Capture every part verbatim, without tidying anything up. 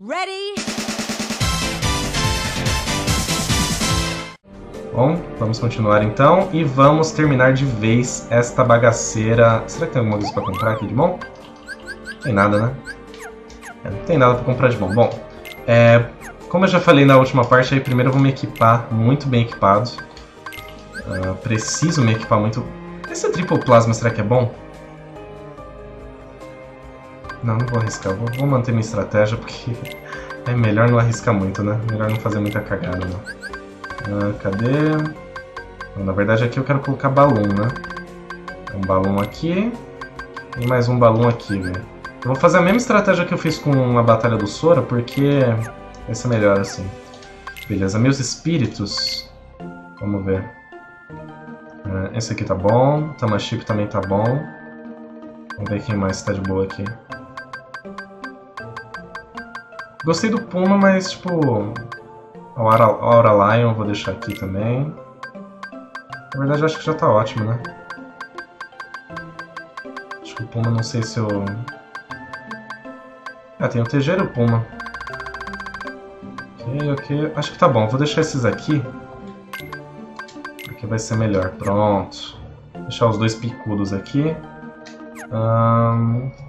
Ready? Bom, vamos continuar então e vamos terminar de vez esta bagaceira. Será que tem alguma coisa pra comprar aqui de bom? Não tem nada, né? É, não tem nada pra comprar de bom. Bom, é, como eu já falei na última parte, aí primeiro eu vou me equipar muito bem equipado. Uh, preciso me equipar muito... Essa triple plasma será que é bom? Não, não vou arriscar. Vou, vou manter minha estratégia, porque é melhor não arriscar muito, né? Melhor não fazer muita cagada, né? Ah, cadê? Bom, na verdade aqui eu quero colocar balão, né? Um balão aqui. E mais um balão aqui, velho. Eu vou fazer a mesma estratégia que eu fiz com a Batalha do Sora, porque vai ser melhor assim. Beleza, meus espíritos. Vamos ver. Ah, esse aqui tá bom. Tamaship também tá bom. Vamos ver quem mais tá de boa aqui. Gostei do Puma, mas, tipo, a Aura, Aura Lion eu vou deixar aqui também. Na verdade, eu acho que já tá ótimo, né? Acho que o Puma, não sei se eu... Ah, tem o Tejeiro e o Puma. Ok, ok. Acho que tá bom. Vou deixar esses aqui, porque vai ser melhor. Pronto. Vou deixar os dois picudos aqui. Ahn... Um...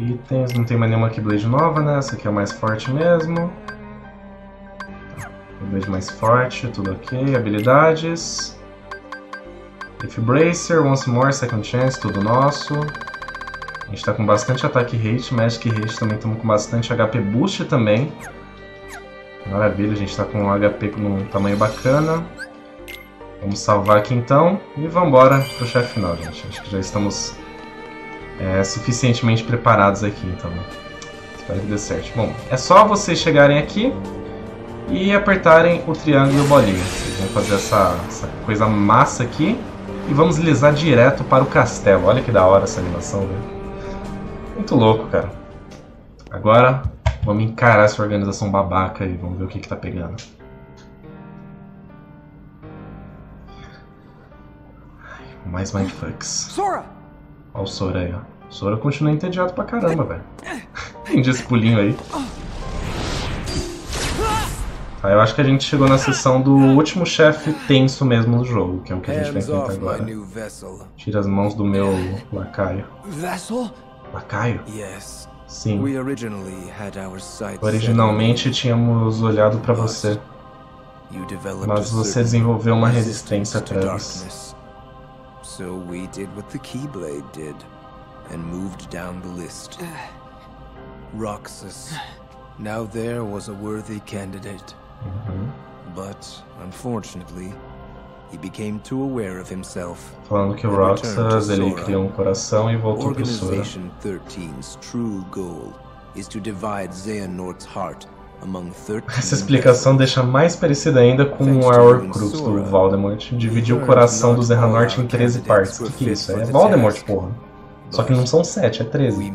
Itens, não tem mais nenhuma Keyblade nova, né? Essa aqui é a mais forte mesmo. Tá. Keyblade mais forte, tudo ok. Habilidades. If Bracer, Once More, Second Chance, tudo nosso. A gente tá com bastante ataque rate, Magic rate também, estamos com bastante H P boost também. Maravilha, a gente tá com um H P num tamanho bacana. Vamos salvar aqui então e vambora pro chefe final, gente. Acho que já estamos... É, suficientemente preparados aqui, então espero que dê certo. Bom, é só vocês chegarem aqui e apertarem o triângulo e o bolinho. Vocês vão fazer essa, essa coisa massa aqui e vamos deslizar direto para o castelo. Olha que da hora essa animação, velho. Muito louco, cara. Agora vamos encarar essa organização babaca e vamos ver o que que tá pegando. Mais mindfucks. Sora! Olha o Sora aí, ó. O Sora continua entediado pra caramba, velho. Tem esse pulinho aí. Tá, eu acho que a gente chegou na sessão do último chefe tenso mesmo do jogo, que é o que a gente vai enfrentar agora. Tira as mãos do meu lacaio. Lacaio? Sim. Originalmente tínhamos olhado pra você, mas você desenvolveu uma resistência atrás. So we did what the Keyblade did, and moved down the list. Roxas. Now there was a worthy candidate. Mm-hmm. But, unfortunately, he became too aware of himself. Falando que o Roxas, ele criou um coração e voltou pro Sora. Organization thirteen's true goal is to divide Xehanort's heart among thirteen... Essa explicação deixa mais parecida ainda com o Horcrux do Voldemort. Dividir o coração do Xehanort em treze partes. O que, que é isso? É Voldemort, porra. Só que não são sete, é treze.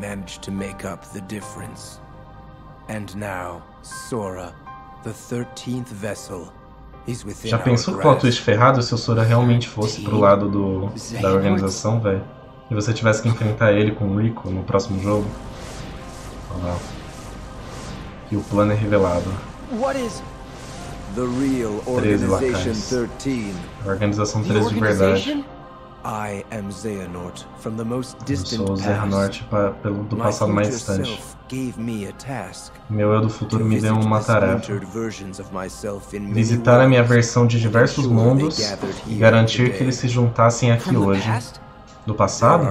Já pensou no plot twist ferrado se o Sora realmente fosse pro lado do, da organização, velho? E você tivesse que enfrentar ele com o Riku no próximo jogo? Olha lá. E o plano é revelado. treze lacaios. A organização treze de verdade. Eu sou o Xehanort do passado mais distante. Meu eu do futuro me deu uma tarefa. Visitar a minha versão de diversos mundos e garantir que eles se juntassem aqui hoje. Do passado?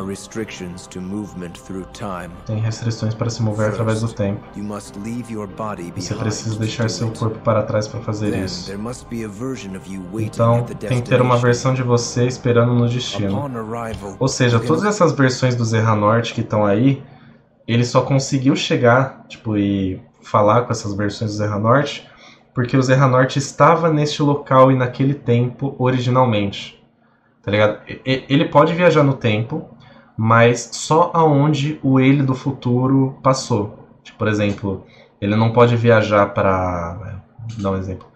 Tem restrições para se mover através do tempo. Você precisa deixar seu corpo para trás para fazer isso. Então, tem que ter uma versão de você esperando no destino. Ou seja, todas essas versões do Xehanort que estão aí, ele só conseguiu chegar, tipo, e falar com essas versões do Xehanort, porque o Xehanort estava neste local e naquele tempo originalmente. Tá ligado? Ele pode viajar no tempo, mas só aonde o ele do futuro passou. Tipo, por exemplo, ele não pode viajar pra... Vou dar um exemplo.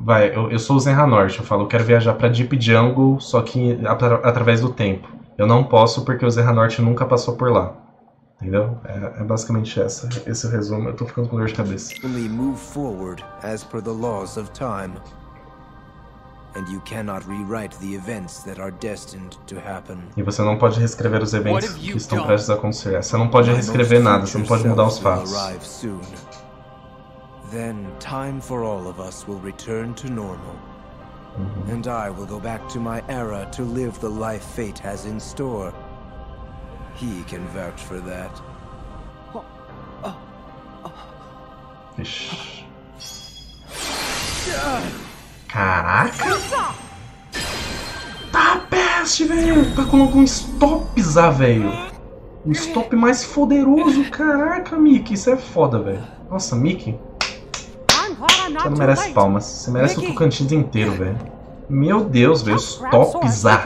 Vai, eu, eu sou o Xehanort, eu falo, eu quero viajar pra Deep Jungle, só que atra através do tempo. Eu não posso porque o Xehanort nunca passou por lá. Entendeu? É, é basicamente essa, esse é o resumo. Eu tô ficando com dor de cabeça. Move forward as per the laws of time. And you cannot rewrite the events that are destined to happen. E você não pode reescrever os eventos que estão prestes a acontecer. Você não pode reescrever nada, você não pode mudar os fatos. Then time for all of us will return to normal. And I will go back to my era to live the life fate has in store. He can vouch for that. Ixi. Caraca! Tá peste, velho! Tá colocando um stop, Zá, velho! Um stop mais poderoso! Caraca, Mickey! Isso é foda, velho! Nossa, Mickey! Você não merece palmas, você merece o Tocantins inteiro, velho! Meu Deus, velho! Stop, Zá!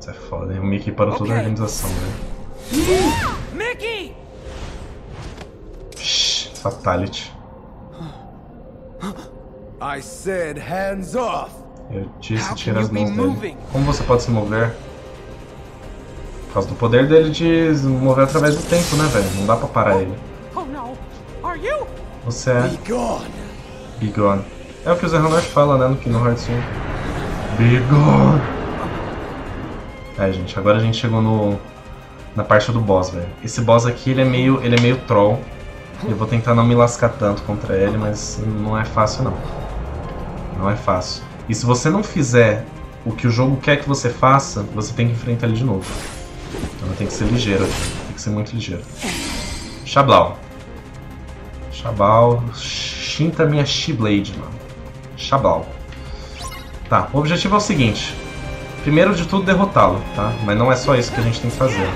Isso é foda, hein? O Mickey parou toda a organização, velho. Fatality. I said hands off. Eu disse tirar as mãos dele. Como você pode se mover? Por causa do poder dele de se mover através do tempo, né, velho? Não dá pra parar ele. Você é... Be gone. Be gone. É o que o Xehanort fala, né, no Kingdom Hearts um. Be gone. É, gente, agora a gente chegou no, na parte do boss, velho. Esse boss aqui, ele é meio, ele é meio troll. Eu vou tentar não me lascar tanto contra ele, mas não é fácil, não. Não é fácil. E se você não fizer o que o jogo quer que você faça, você tem que enfrentar ele de novo. Então tem que ser ligeiro aqui. Tem que ser muito ligeiro. Xablau. Xablau. Shinta minha Keyblade, mano. Xablau. Tá, o objetivo é o seguinte. Primeiro de tudo, derrotá-lo, tá? Mas não é só isso que a gente tem que fazer.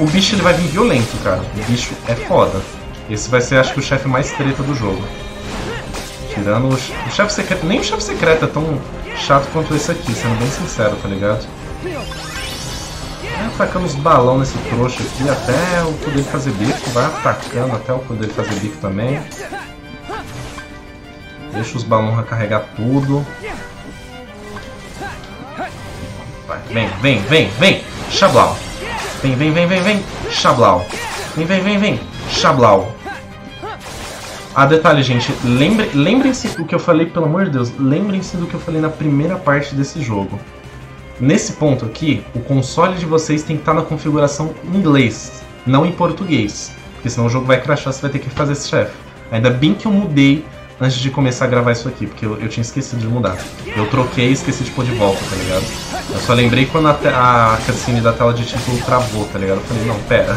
O bicho, ele vai vir violento, cara. O bicho é foda. Esse vai ser, acho que, o chefe mais treta do jogo. Tirando o, o chefe secreto. Nem o chefe secreto é tão chato quanto esse aqui, sendo bem sincero, tá ligado? Vai atacando os balão nesse trouxa aqui até o poder fazer bico. Vai atacando até o poder fazer bico também. Deixa os balão recarregar tudo. Vem, vem, vem, vem, Xablau. Vem, vem, vem, vem, vem, Xablau. Vem, vem, vem, vem, Xablau. Ah, detalhe, gente, lembre, lembrem-se do que eu falei, pelo amor de Deus, lembrem-se do que eu falei na primeira parte desse jogo. Nesse ponto aqui, o console de vocês tem que estar na configuração em inglês, não em português, porque senão o jogo vai crashar, você vai ter que fazer esse chefe. Ainda bem que eu mudei antes de começar a gravar isso aqui, porque eu, eu tinha esquecido de mudar. Eu troquei e esqueci de pôr de volta, tá ligado? Eu só lembrei quando a, a cutscene da tela de título travou, tá ligado? Eu falei, não, pera,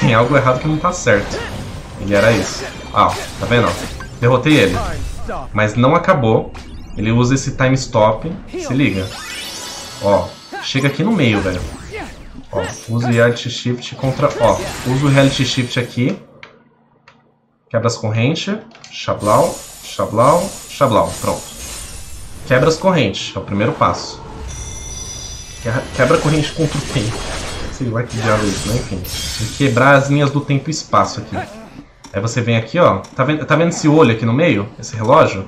tem algo errado que não tá certo. E era isso. Ah, ó, tá vendo? Derrotei ele. Mas não acabou. Ele usa esse time stop. Se liga. Ó, chega aqui no meio, velho. Ó, usa o Reality Shift contra... Ó, usa o Reality Shift aqui. Quebra as correntes. Xablau. Xablau, Xablau, pronto. Quebra as correntes, é o primeiro passo. Quebra a corrente contra o tempo. Sei lá que diabo é isso, né? Enfim. Tem que quebrar as linhas do tempo e espaço aqui. Aí você vem aqui, ó. Tá vendo, tá vendo esse olho aqui no meio? Esse relógio?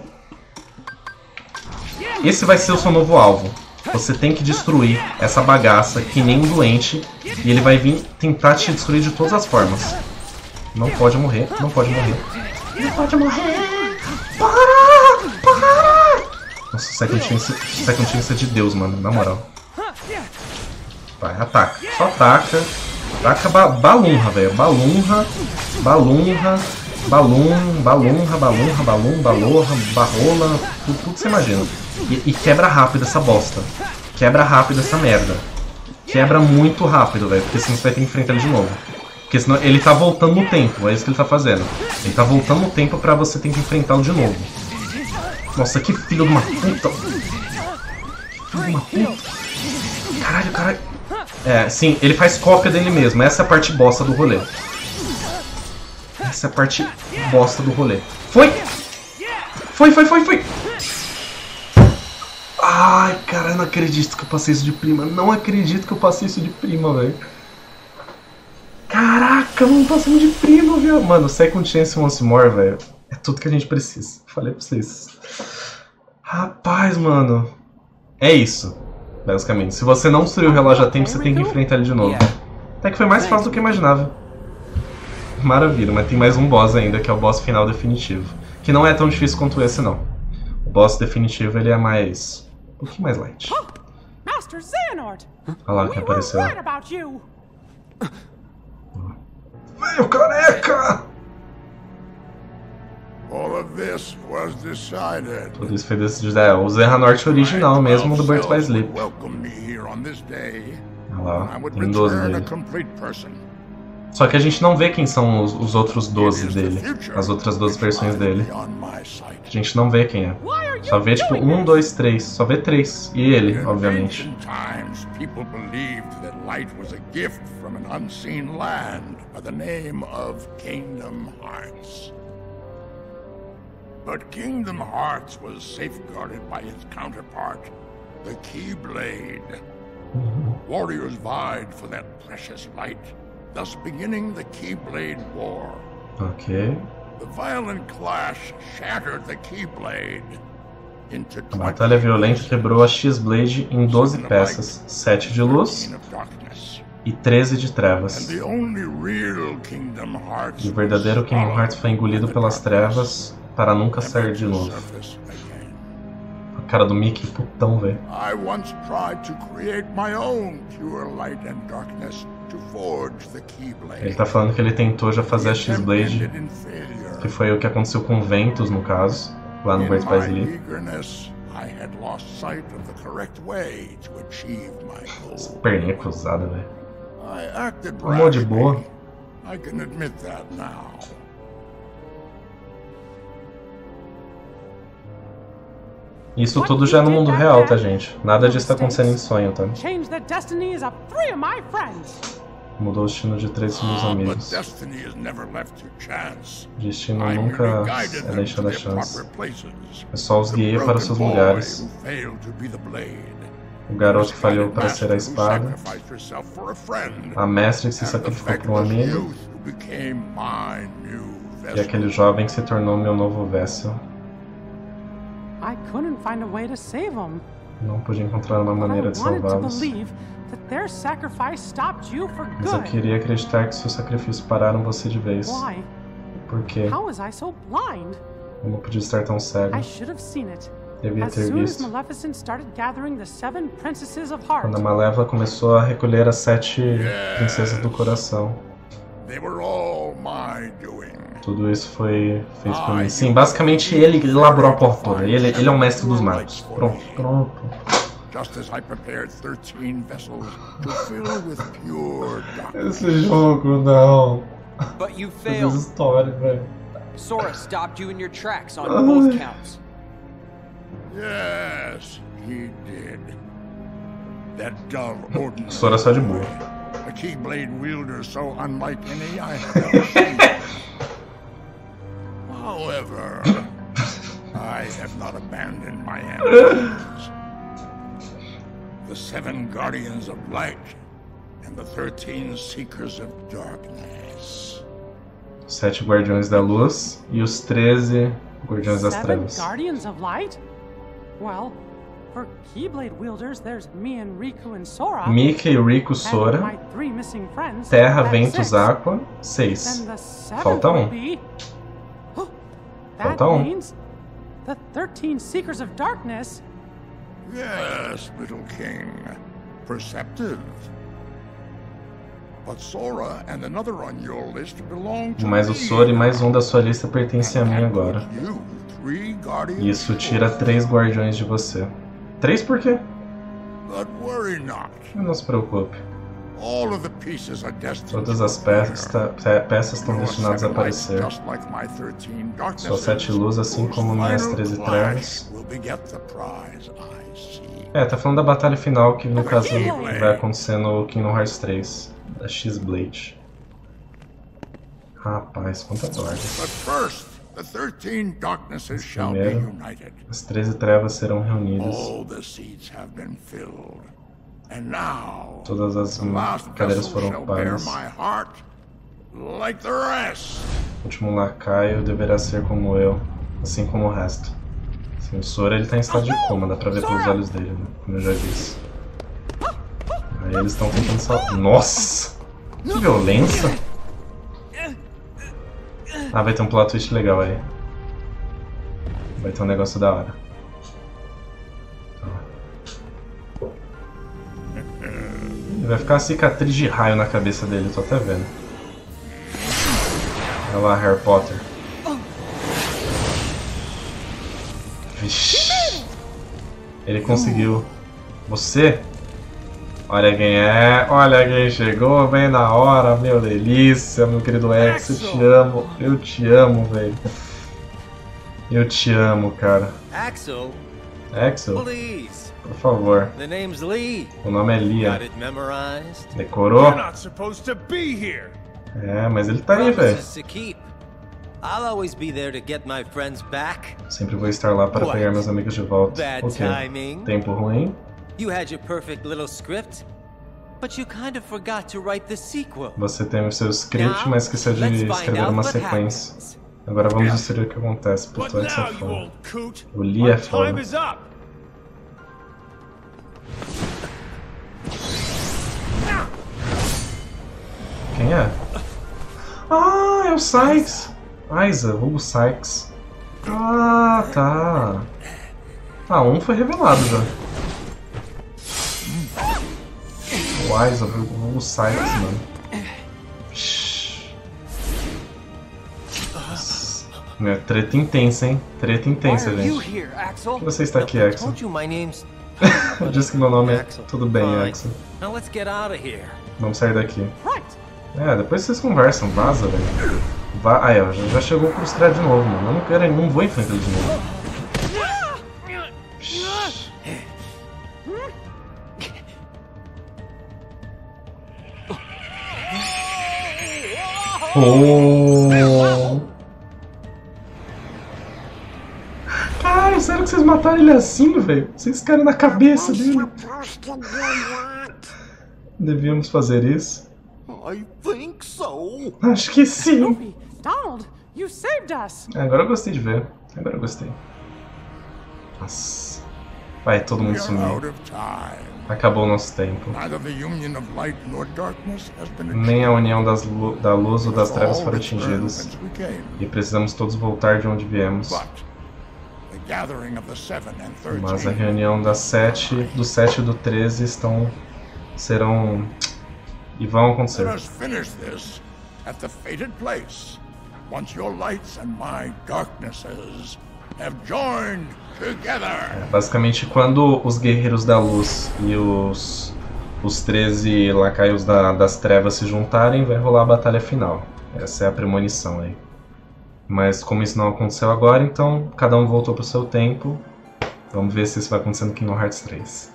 Esse vai ser o seu novo alvo. Você tem que destruir essa bagaça que nem um doente. E ele vai vir tentar te destruir de todas as formas. Não pode morrer, não pode morrer. Não pode morrer! Para! Para! Nossa, Second Chance, Second Chance é de Deus, mano, na moral. Vai, ataca. Só ataca. Ataca ba Balunha, velho. Balunha, Balunha, Balun, Balunha, Balunha, Balun, Balorra, Barrola, tudo, tudo que você imagina. E, e quebra rápido essa bosta. Quebra rápido essa merda. Quebra muito rápido, velho, porque senão você vai ter que enfrentar ele de novo. Porque senão ele tá voltando no tempo, é isso que ele tá fazendo. Ele tá voltando no tempo pra você ter que enfrentá-lo de novo. Nossa, que filho de uma puta! Que filho de uma puta! Caralho, caralho! É, sim, ele faz cópia dele mesmo, essa é a parte bosta do rolê. Essa é a parte bosta do rolê. Foi! Foi, foi, foi, foi! Ai, caralho, não acredito que eu passei isso de prima. Não acredito que eu passei isso de prima, velho. Caraca, não passamos de primo, viu? Mano, Second Chance Once More, velho, é tudo que a gente precisa. Falei pra vocês. Rapaz, mano. É isso. basicamente. Se você não destruir o relógio a tempo, você tem que enfrentar ele de novo. Até que foi mais fácil do que eu imaginava. Maravilha, mas tem mais um boss ainda, que é o boss final definitivo. Que não é tão difícil quanto esse, não. O boss definitivo, ele é mais... um pouquinho mais light. Master Xehanort! Olha lá quem apareceu. Veio careca! Tudo isso foi decidido. É, o Xehanort original mesmo do Birth by Sleep. Olha lá, tem doze dele. Só que a gente não vê quem são os, os outros doze dele. As outras doze versões dele. A gente não vê quem é. Só vê tipo um, dois, três. Só vê três. E ele, obviamente. But Kingdom Hearts was safeguarded by its counterpart, the Keyblade. Warriors vied for that precious light, thus beginning the Keyblade War. Okay. The violent clash shattered the Keyblade into twenty. A batalha violenta quebrou a X-Blade em doze peças, sete de luz e treze de trevas. E o verdadeiro Kingdom Hearts foi engolido pelas trevas para nunca sair de novo. A cara do Mickey, putão, velho. Ele tá falando que ele tentou já fazer a X-Blade, que foi o que aconteceu com Ventus, no caso, lá no Birth by Sleep. Super recusado, velho. Amor de boa. Isso tudo já é no mundo real, tá, gente? Nada disso tá acontecendo em sonho, tá? Mudou o destino de três meus amigos. O destino nunca é deixado a chance. Eu só os guiei para seus lugares. O garoto que falhou para ser a espada. A mestre que se sacrificou por um amigo. E aquele jovem que se tornou meu novo vessel. Não pude encontrar uma maneira de salvá-los. Mas eu queria acreditar que seus sacrifícios pararam você de vez. Por quê? Eu não podia estar tão cego. Devia ter visto. Quando a Malévola começou a recolher as sete princesas do coração. Tudo isso foi feito por mim. Sim, basicamente ele elaborou a pólvora. Ele, ele é o mestre dos magos. Pronto, pronto. Esse jogo não. Essas histórias, velho. Sora stopped you in your tracks on both counts. Yes, he did. That dull ordinary. Sora só de boa. A Keyblade wielder so unlike any I have ever seen. However, I have not abandoned my ambitions. The seven guardians of light and the thirteen seekers of darkness. Sete guardiões da luz e os treze guardiões das trevas. Seven guardians of light? Well, for Keyblade wielders, there's me and Riku and Sora. Mickey, Riku, Sora. My three missing friends. Terra, Ventus, Aqua. Seis. Falta um. Falta um. The thirteen seekers of darkness. Yes, little king. Perceptive. But Sora and another on your list belong to me. Mas o Sora e mais um da sua lista pertencem a mim agora. Isso tira três guardiões de você. Três por quê? Não se preocupe. Todas as peças, peças estão destinadas a aparecer. Suas sete luzes, assim como minhas treze trevas. É, tá falando da batalha final que no caso vai acontecer no Kingdom Hearts três, da X-Blade. Rapaz, quanta torre. Primeiro, as treze trevas serão reunidas. Todas as cadeiras foram ocupadas. O último lacaio deverá ser como eu, assim como o resto. Sim, o Sora, ele tá em estado de coma, dá pra ver pelos olhos dele, né? Como eu já disse. Eles estão tentando só... Nossa! Que violência! Ah, vai ter um plot twist legal aí. Vai ter um negócio da hora. Vai ficar uma cicatriz de raio na cabeça dele, tô até vendo. Olha lá, Harry Potter. Vixi. Ele conseguiu. Você? Olha quem é, olha quem chegou, bem na hora, meu delícia, meu querido Axel, eu te amo, eu te amo, velho. Eu te amo, cara. Axel? Axel? Por favor. O nome é Lea. Decorou? É, mas ele tá aí, velho. Sempre vou estar lá para pegar meus amigos de volta. Ok. Tempo ruim. Você tem o seu script, mas esqueceu de escrever uma sequência. Agora vamos descobrir o que acontece, por toda essa forma. O Lea é foda. Quem é? Ah, é o Sykes! Aiza, vulgo Sykes. Ah, tá. Ah, um foi revelado já. O Aiza, vulgo Sykes, mano. Minha treta intensa, hein? Treta intensa, gente. Por que você está aqui, Axel? Eu disse que meu nome é... Tudo bem, Axel. Vamos sair daqui. É, depois vocês conversam, vaza, velho. Va Aí, ó, já chegou frustrado de novo, mano. Eu não quero, não vou enfrentar ele de novo. Shhh. Oh. Cara, sério que vocês mataram ele assim, velho? Vocês ficaram na cabeça dele. Devíamos fazer isso. I think so. Acho que sim. Donald, you saved us. Agora eu gostei de ver. Agora eu gostei. Nossa. Vai, todo mundo sumiu. Acabou o nosso tempo. Nem a união das lu da luz ou das trevas foram atingidas. E precisamos todos voltar de onde viemos. Mas a reunião das sete, do sete e do treze estão... serão... E vão acontecer. É, basicamente, quando os guerreiros da luz e os, os treze lacaios da, das trevas se juntarem, vai rolar a batalha final. Essa é a premonição aí. Mas como isso não aconteceu agora, então cada um voltou pro seu tempo. Vamos ver se isso vai acontecer no Kingdom Hearts três.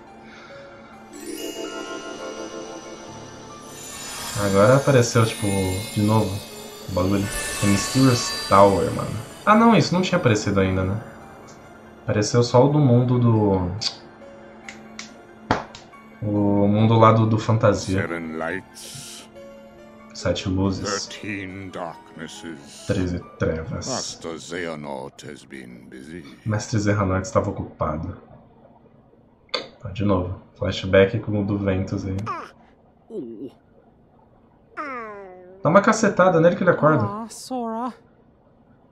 Agora apareceu, tipo, de novo o bagulho. O Mysterious Tower, mano. Ah, não, isso não tinha aparecido ainda, né? Apareceu só o do mundo do... O mundo lá do, do fantasia. Sete luzes. Treze trevas. Master Xehanort has been busy. Mestre Xehanort estava ocupado. Ah, de novo. Flashback com o do Ventus aí. Dá uma cacetada nele que ele acorda. Ah, Sora.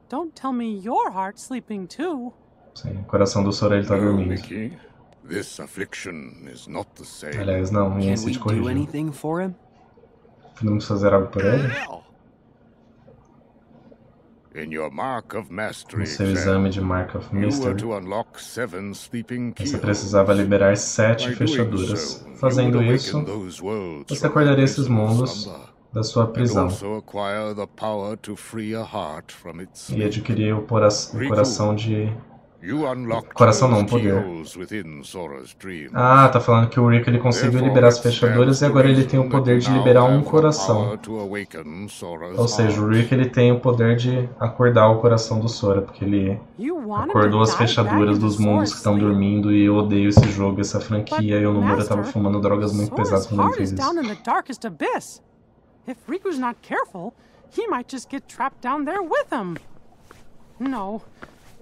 Don't tell me your heart's sleeping too. Sim, o coração do Sora ele tá dormindo. Aliás, não, Yen Sid corrigiu. Podemos fazer algo por ele? No seu exame de Mark of Mystery, você precisava liberar sete fechaduras. Fazendo isso, você acordaria esses mundos da sua prisão e adquirir o, o coração de... Coração não, poder. Ah, tá falando que o Riku ele conseguiu liberar as fechaduras e agora ele tem o poder de liberar um coração. Ou seja, o Riku ele tem o poder de acordar o coração do Sora, porque ele acordou as fechaduras dos mundos que estão dormindo e eu odeio esse jogo, essa franquia. Eu no Nomura tava fumando drogas muito pesadas quando ele fez isso. If Riku's not careful, he might just get trapped down there with him. No,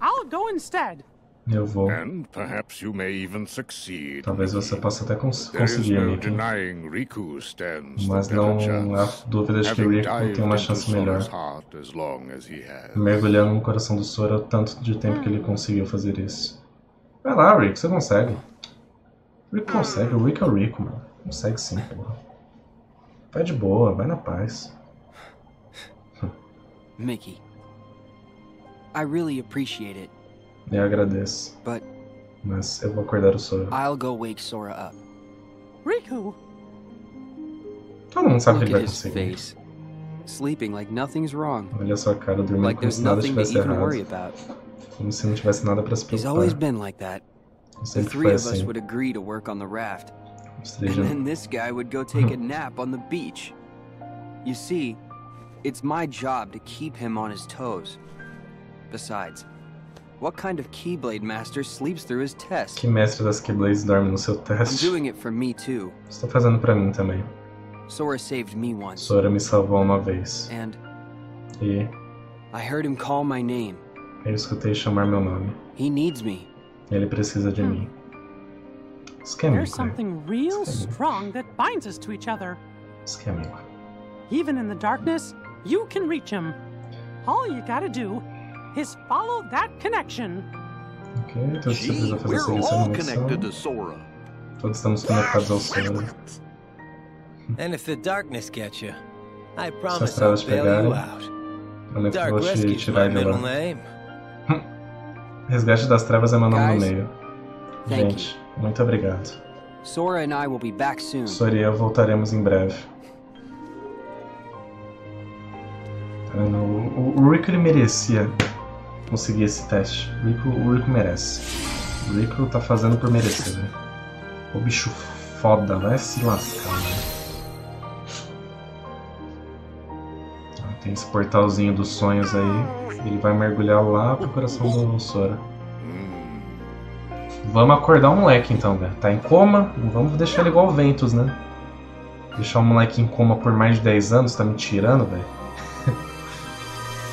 I'll go instead. Eu vou. Talvez você possa até cons conseguir, Mickey. Mas não há dúvidas que o Riku tem uma chance melhor. Mergulhando no coração do Sora o tanto de tempo que ele conseguiu fazer isso. Vai lá, Riku, você consegue. O Riku consegue, o Riku é o Riku, mano. Consegue sim, porra. Vai de boa, vai na paz. Mickey, I really appreciate it. Eu agradeço. But, mas eu vou acordar o Sora. I'll go wake Sora up. Riku. Todo mundo sabe que ele vai conseguir. Sleeping like nothing's wrong. Olha só a cara dormindo like como se nada tivesse errado. Como se não tivesse nada para se preocupar. He's always been like that. The three of us would agree to work on the raft. And then this guy would go take a nap on the beach. You see, it's my job to keep him on his toes. Besides, what kind of Keyblade master sleeps through his test? Que mestre das Keyblades dorme no seu teste? I'm doing it for me too. Estou fazendo para mim também. Sora saved me once. Sora me salvou uma vez. And e I heard him call my name. Eu escutei chamar meu nome. He needs me. Ele precisa de mim. Esquema. There's something real strong that binds us to each other. Esquema. Even in the darkness, you can reach him. All you gotta do is follow that connection. Okay, então você precisa fazer seguir essa missão. Todos estamos conectados ao Sora. And if the darkness gets you, I promise I'll bail you out. Prometo que vou te tirar de lá. Resgate das Trevas é meu nome no meio. Gente, muito obrigado. Sora e eu voltaremos em breve. O, o, o Riku ele merecia conseguir esse teste. O Riku, o Riku merece. O Riku tá fazendo por merecer, né? O bicho foda, vai se lascar, né? Tem esse portalzinho dos sonhos aí. Ele vai mergulhar lá pro coração do Sora. Vamos acordar o moleque então, velho. Tá em coma? Não vamos deixar ele igual o Ventus, né? Deixar o moleque em coma por mais de dez anos? Tá me tirando, velho?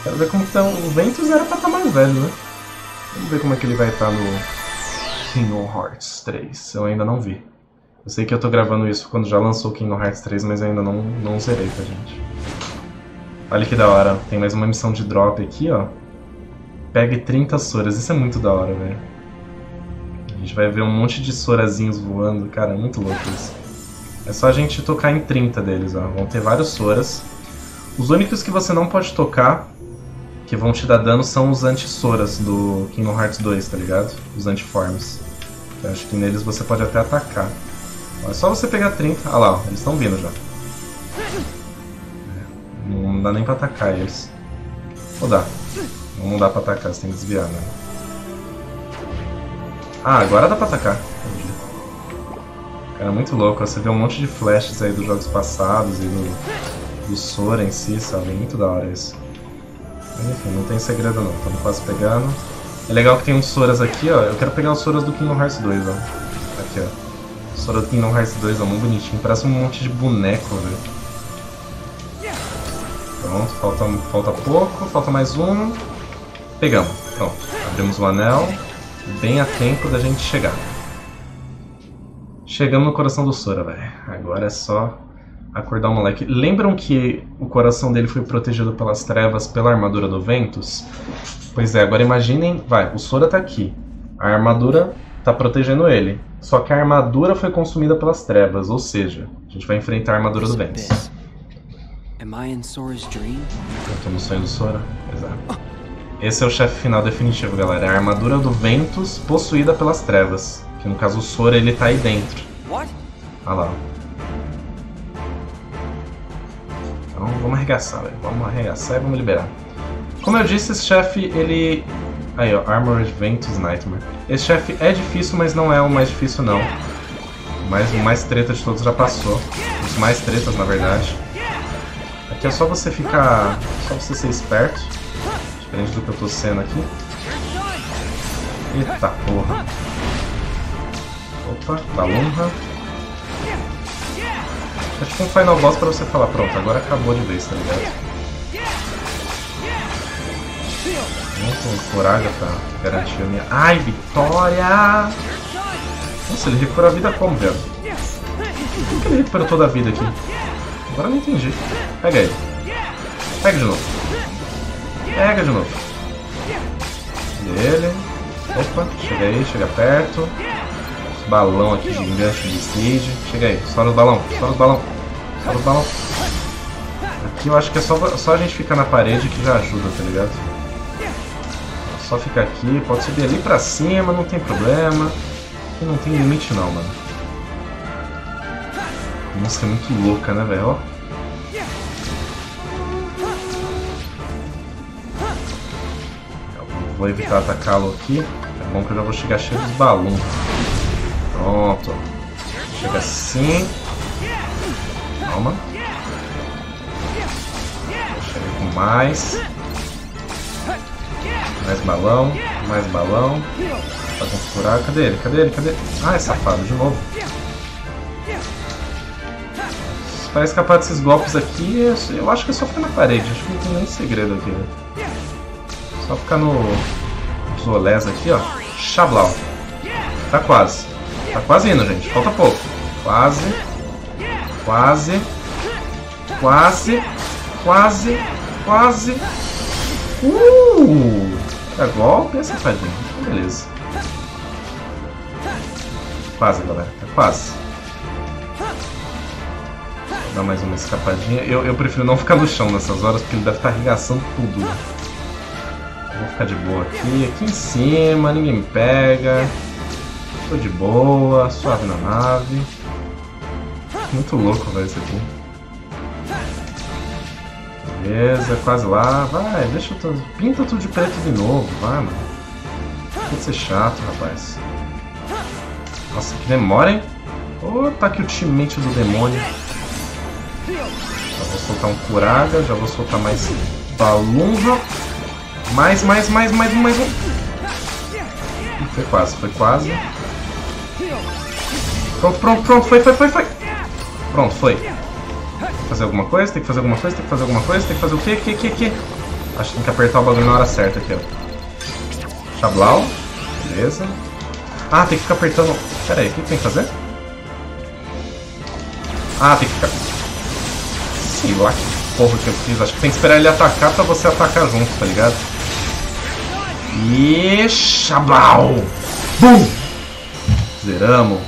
Quero ver como tá. O Ventus era pra estar mais velho, né? Vamos ver como é que ele vai estar no Kingdom Hearts três. Eu ainda não vi. Eu sei que eu tô gravando isso quando já lançou o Kingdom Hearts três, mas ainda não, não zerei, tá, gente? Olha que da hora. Tem mais uma missão de drop aqui, ó. Pegue trinta Soras. Isso é muito da hora, velho. A gente vai ver um monte de Sorazinhos voando. Cara, é muito louco isso. É só a gente tocar em trinta deles, ó. Vão ter vários Soras. Os únicos que você não pode tocar, que vão te dar dano, são os anti-Soras do Kingdom Hearts dois, tá ligado? Os anti-forms. Eu acho que neles você pode até atacar. Ó, é só você pegar trinta. Ah lá, ó, eles estão vindo já. É, não dá nem pra atacar eles. Ou dá? Não dá pra atacar, você tem que desviar, né? Ah, agora dá pra atacar. Cara, é muito louco, ó, você vê um monte de flashes aí dos jogos passados e do, do Sora em si, sabe? É muito da hora isso. Enfim, não tem segredo não, estamos quase pegando. É legal que tem uns Soras aqui, ó. Eu quero pegar os Soras do Kingdom Hearts dois, ó. Aqui, ó. Sora do Kingdom Hearts dois, ó, muito bonitinho. Parece um monte de boneco, velho. Pronto, falta, falta pouco, falta mais um. Pegamos, pronto. Abrimos o anel. Bem a tempo da gente chegar. Chegamos no coração do Sora, velho. Agora é só acordar o moleque. Lembram que o coração dele foi protegido pelas trevas, pela armadura do Ventus? Pois é, agora imaginem... Vai, o Sora tá aqui. A armadura tá protegendo ele. Só que a armadura foi consumida pelas trevas, ou seja, a gente vai enfrentar a armadura do Ventus. Eu tô no sonho do Sora? Exato. Esse é o chefe final definitivo, galera. É a armadura do Ventus possuída pelas trevas. Que no caso o Sora, ele tá aí dentro. Olha lá. Então vamos arregaçar, velho. Vamos arregaçar e vamos liberar. Como eu disse, esse chefe, ele... Aí, ó. Armored Ventus Nightmare. Esse chefe é difícil, mas não é o mais difícil, não. O mais, o mais treta de todos já passou. Os mais tretas, na verdade. Aqui é só você ficar... Só você ser esperto. Diferente do que eu tô sendo aqui. Eita porra. Opa, Balunha. É tipo um final boss pra você falar, pronto, agora acabou de vez, tá ligado? o Curaga pra garantir a minha... Ai, vitória! Nossa, ele recupera a vida como, velho? Por que ele recuperou toda a vida aqui? Agora eu não entendi. Pega ele. Pega de novo. Pega de novo. Ele. Opa, chega aí, chega perto. Esse balão aqui gigante de Sid. Chega aí, estoura os balão, estoura os balão. Estoura os balão. Aqui eu acho que é só, só a gente ficar na parede que já ajuda, tá ligado? Só ficar aqui, pode subir ali pra cima, não tem problema. Aqui não tem limite não, mano. A música é muito louca, né, velho? Vou evitar atacá-lo aqui. É bom que eu já vou chegar cheio dos balões. Pronto. Chega assim. Calma. Chega com mais. Mais balão. Mais balão. Tá com furar. Cadê ele? Cadê ele? Cadê ele? Ah, é safado de novo. Para escapar desses blocos aqui, eu acho que é só ficar na parede. Acho que não tem nenhum segredo aqui, né? Só ficar no Zolés aqui, ó. Xablau. Tá quase. Tá quase indo, gente. Falta pouco. Quase. Quase. Quase. Quase. Quase. Uh! É golpe essa fadinha. Beleza. Quase, galera. Tá quase. Vou dar mais uma escapadinha. Eu, eu prefiro não ficar no chão nessas horas, porque ele deve estar arregaçando tudo. Vou ficar de boa aqui, aqui em cima, ninguém me pega. Tô de boa, suave na nave. Muito louco, velho, isso aqui. Beleza, quase lá. Vai, deixa eu... T... Pinta tudo de preto de novo, vai, mano. Tem que ser chato, rapaz. Nossa, que demora, hein? Opa, que ultimate do demônio. Já vou soltar um Curaga, já vou soltar mais Balunha. Mais, mais, mais, mais um, mais um. Foi quase, foi quase. Pronto, pronto, pronto, foi, foi, foi, foi. Pronto, foi. Tem que fazer alguma coisa, tem que fazer alguma coisa, tem que fazer alguma coisa, tem que fazer o quê, que, que, que? Acho que tem que apertar o bagulho na hora certa aqui, ó. Xablau. Beleza. Ah, tem que ficar apertando. Pera aí, o que tem que fazer? Ah, tem que ficar... Sei lá que porra que eu fiz. Acho que tem que esperar ele atacar pra você atacar junto, tá ligado? E xablau! Bum! Zeramos!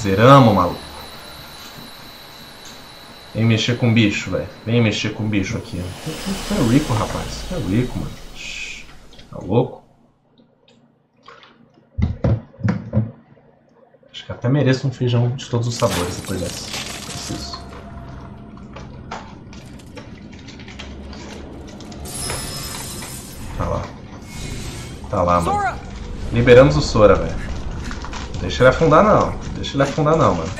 Zeramos, maluco! Vem mexer com o bicho, velho. Vem mexer com o bicho aqui. É o Riku, rapaz. É o Riku, mano. Shhh. Tá louco? Acho que até mereço um feijão de todos os sabores depois dessa. Preciso. Tá lá. Tá lá, mano. Liberamos o Sora, velho. Não deixa ele afundar, não. Não deixa ele afundar, não, mano.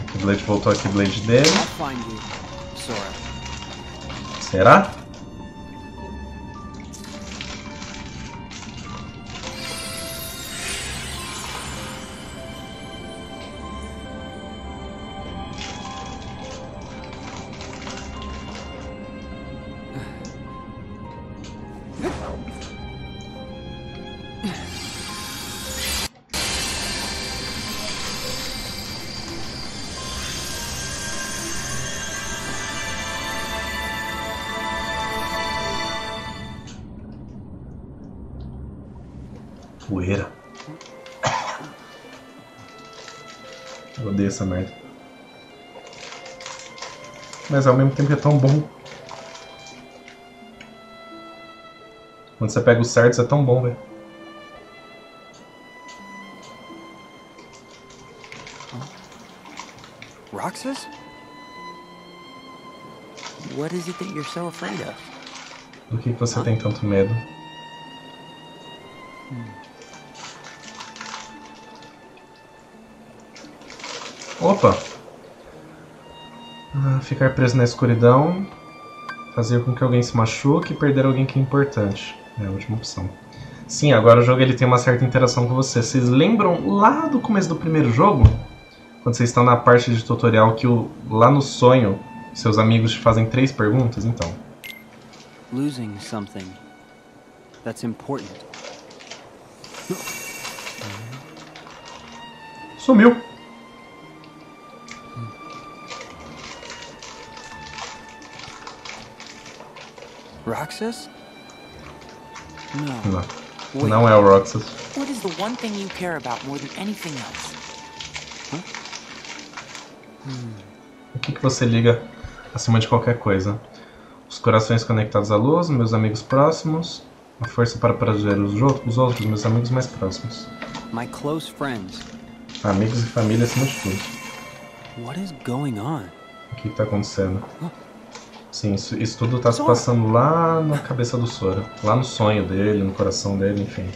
O Keyblade voltou aqui, o Keyblade dele. Será? Poeira. Eu odeio essa merda. Mas ao mesmo tempo é tão bom. Quando você pega os certos é tão bom, velho. Roxas? What is it that you're so afraid of? Do que você tem tanto medo? Opa! Ah, ficar preso na escuridão, fazer com que alguém se machuque e perder alguém que é importante. É a última opção. Sim, agora o jogo ele tem uma certa interação com você. Vocês lembram lá do começo do primeiro jogo? Quando vocês estão na parte de tutorial que o, lá no sonho seus amigos te fazem três perguntas, então. Losing something that's important. Sumiu. Roxas? Não. Não, não é o Roxas. What is the one thing you care about more than anything else? O que que você liga acima de qualquer coisa? Os corações conectados à luz, meus amigos próximos, a força para proteger os outros, meus amigos mais próximos. My close friends. Amigos e família acima de tudo. What is going on? O que está acontecendo? Sim, isso, isso tudo está se passando lá na cabeça do Sora. Lá no sonho dele, no coração dele, enfim.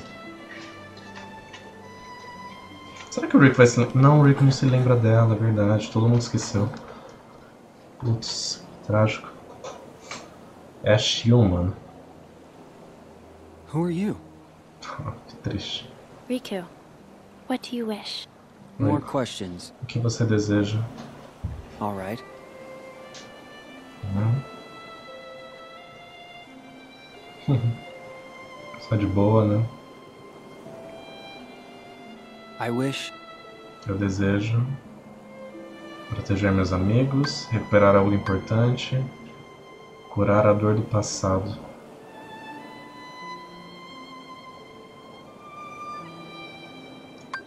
Será que o Riku vai se lembrar? Não, o Riku não se lembra dela, é verdade. Todo mundo esqueceu. Putz, trágico. É a Shio, mano. Who are you? Que triste. Riku, what do you wish? More questions. O que você deseja? All right. Só de boa, né? I wish. Eu desejo proteger meus amigos, recuperar algo importante, curar a dor do passado.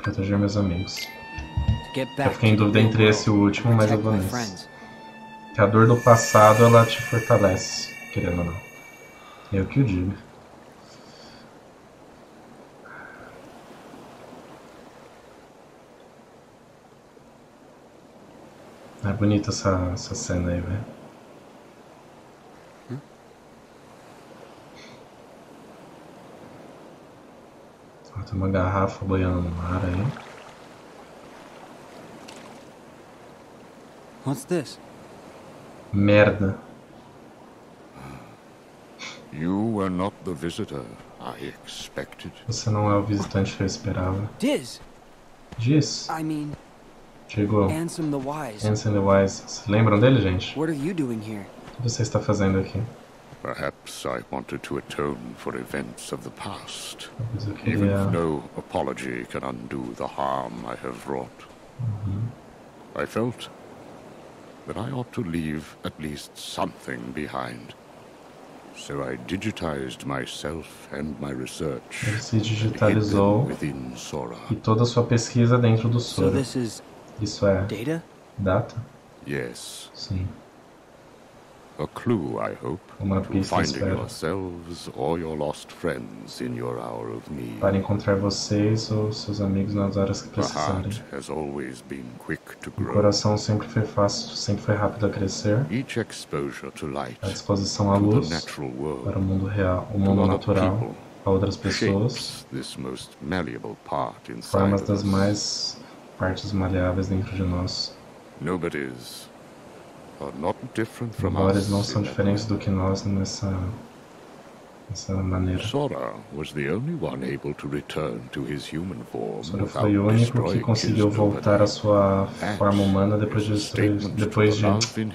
Proteger meus amigos. Eu fiquei em dúvida entre esse e o último, mas eu vou nesse. Que a dor do passado, ela te fortalece, querendo ou não. É o que eu digo. É bonita essa, essa cena aí, velho. Hum? Ó, tem uma garrafa boiando no mar aí. What's this? Merda. You were not the visitor I expected. Você não é o visitante que eu esperava. Diz. Diz. I mean. Chegou. Ansem the Wise. Ansem the Wise. Vocês lembram dele, gente? What are you doing here? O que você está fazendo aqui? Perhaps I wanted to atone for events of the past. Eu queria... Even if no apology can undo the harm I have wrought. Uhum. I felt that I ought to leave at least something behind. So I digitized myself and my research. Ele se digitalizou within Sora. E toda a sua pesquisa dentro do Sora. So this is Isso é data? data? Yes. Sim. A clue, I hope, Uma to pista, finding espero. yourselves or your lost friends in your hour of need. Para encontrar vocês ou seus amigos nas horas que precisarem. O coração sempre foi fácil, sempre foi rápido a crescer. Each exposure to light, a exposição à luz, world, para o mundo real, o mundo natural, people, a outras pessoas, formas das mais partes maleáveis dentro de nós. Nobody's Eles não são diferentes do que nós nessa, nessa maneira. Sora foi o único que conseguiu voltar à sua forma humana depois de depois de enfim.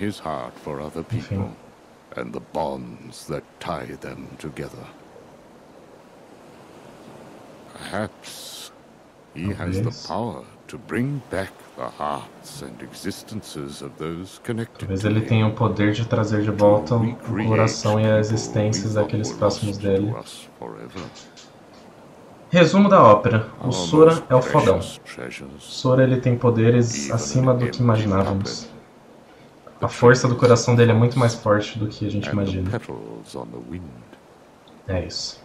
Talvez ele tenha o poder de trazer de volta o coração e as existências daqueles próximos dele. Resumo da ópera. O Sora é o fodão. O Sora ele tem poderes acima do que imaginávamos. A força do coração dele é muito mais forte do que a gente imagina. É isso.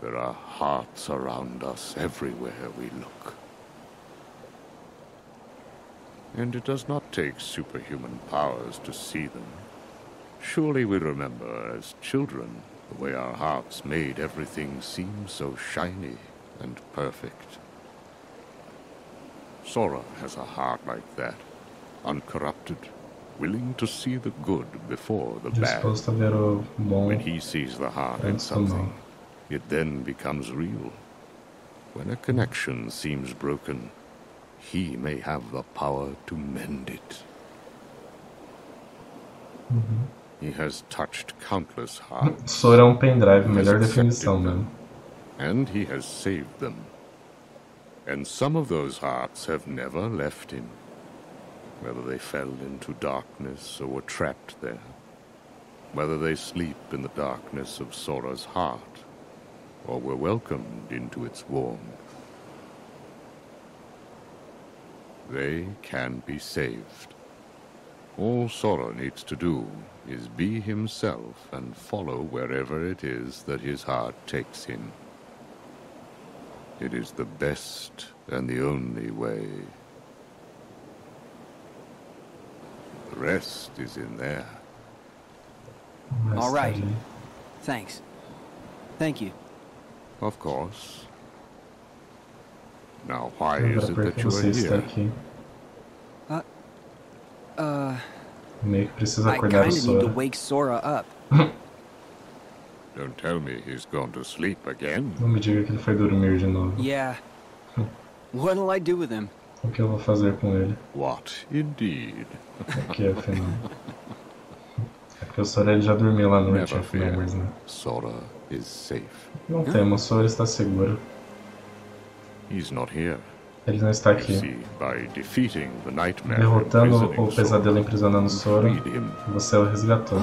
There are hearts around us everywhere we look. And it does not take superhuman powers to see them. Surely we remember as children the way our hearts made everything seem so shiny and perfect. Sora has a heart like that, uncorrupted, willing to see the good before the bad. When he sees the heart in something, it then becomes real, When a connection seems broken, he may have the power to mend it. Uhum. He has touched countless hearts. Sora é um pendrive, melhor definição, mano. And he has saved them. And some of those hearts have never left him, whether they fell into darkness or were trapped there, whether they sleep in the darkness of Sora's heart or were welcomed into its warmth. They can be saved. All Sora needs to do is be himself and follow wherever it is that his heart takes him. It is the best and the only way. The rest is in there. All right. Thanks. Thank you. Of course. Now, why is it that you are here? Uh, uh, I kinda need to wake Sora up. Don't tell me he's gone to sleep again. Não me diga que ele foi dormir de novo. Yeah. What'll I do with him? O que eu vou fazer com ele? What, indeed. O que, afinal? É porque o Sora ele já dormiu lá no Reach of Memories, né? Sora is safe. Não tema, o Sora está seguro. He's not here. Ele não está aqui. Derrotando o pesadelo imprisionando Sora, você o resgatou.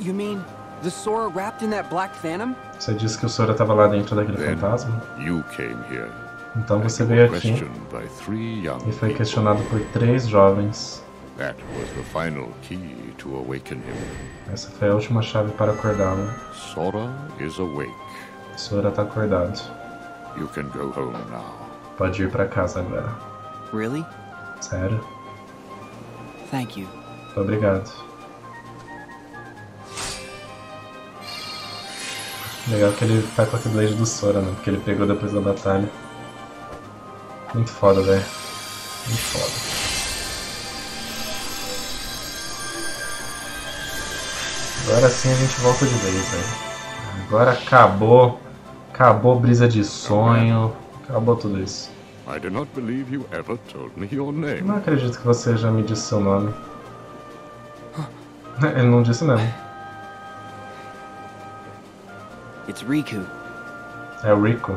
You mean the Sora wrapped in that black phantom? Você disse que o Sora estava lá dentro daquele Then fantasma? You came here. Então você veio aqui e foi questionado por três jovens. That was the final key to awaken him. Essa foi a última chave para acordá-lo. Sora is awake. Sora está acordado. You can go home now. Pode ir para casa agora. Really? Sério? Thank you. Muito obrigado. Legal que ele tá com a Keyblade do Sora, né? Porque ele pegou depois da batalha. Muito foda, velho. Muito foda. Agora sim a gente volta de vez, velho. Agora acabou. Acabou brisa de sonho. Acabou tudo isso. Não acredito que você já me disse seu nome. Ele não disse não. It's Riku. É o Riku.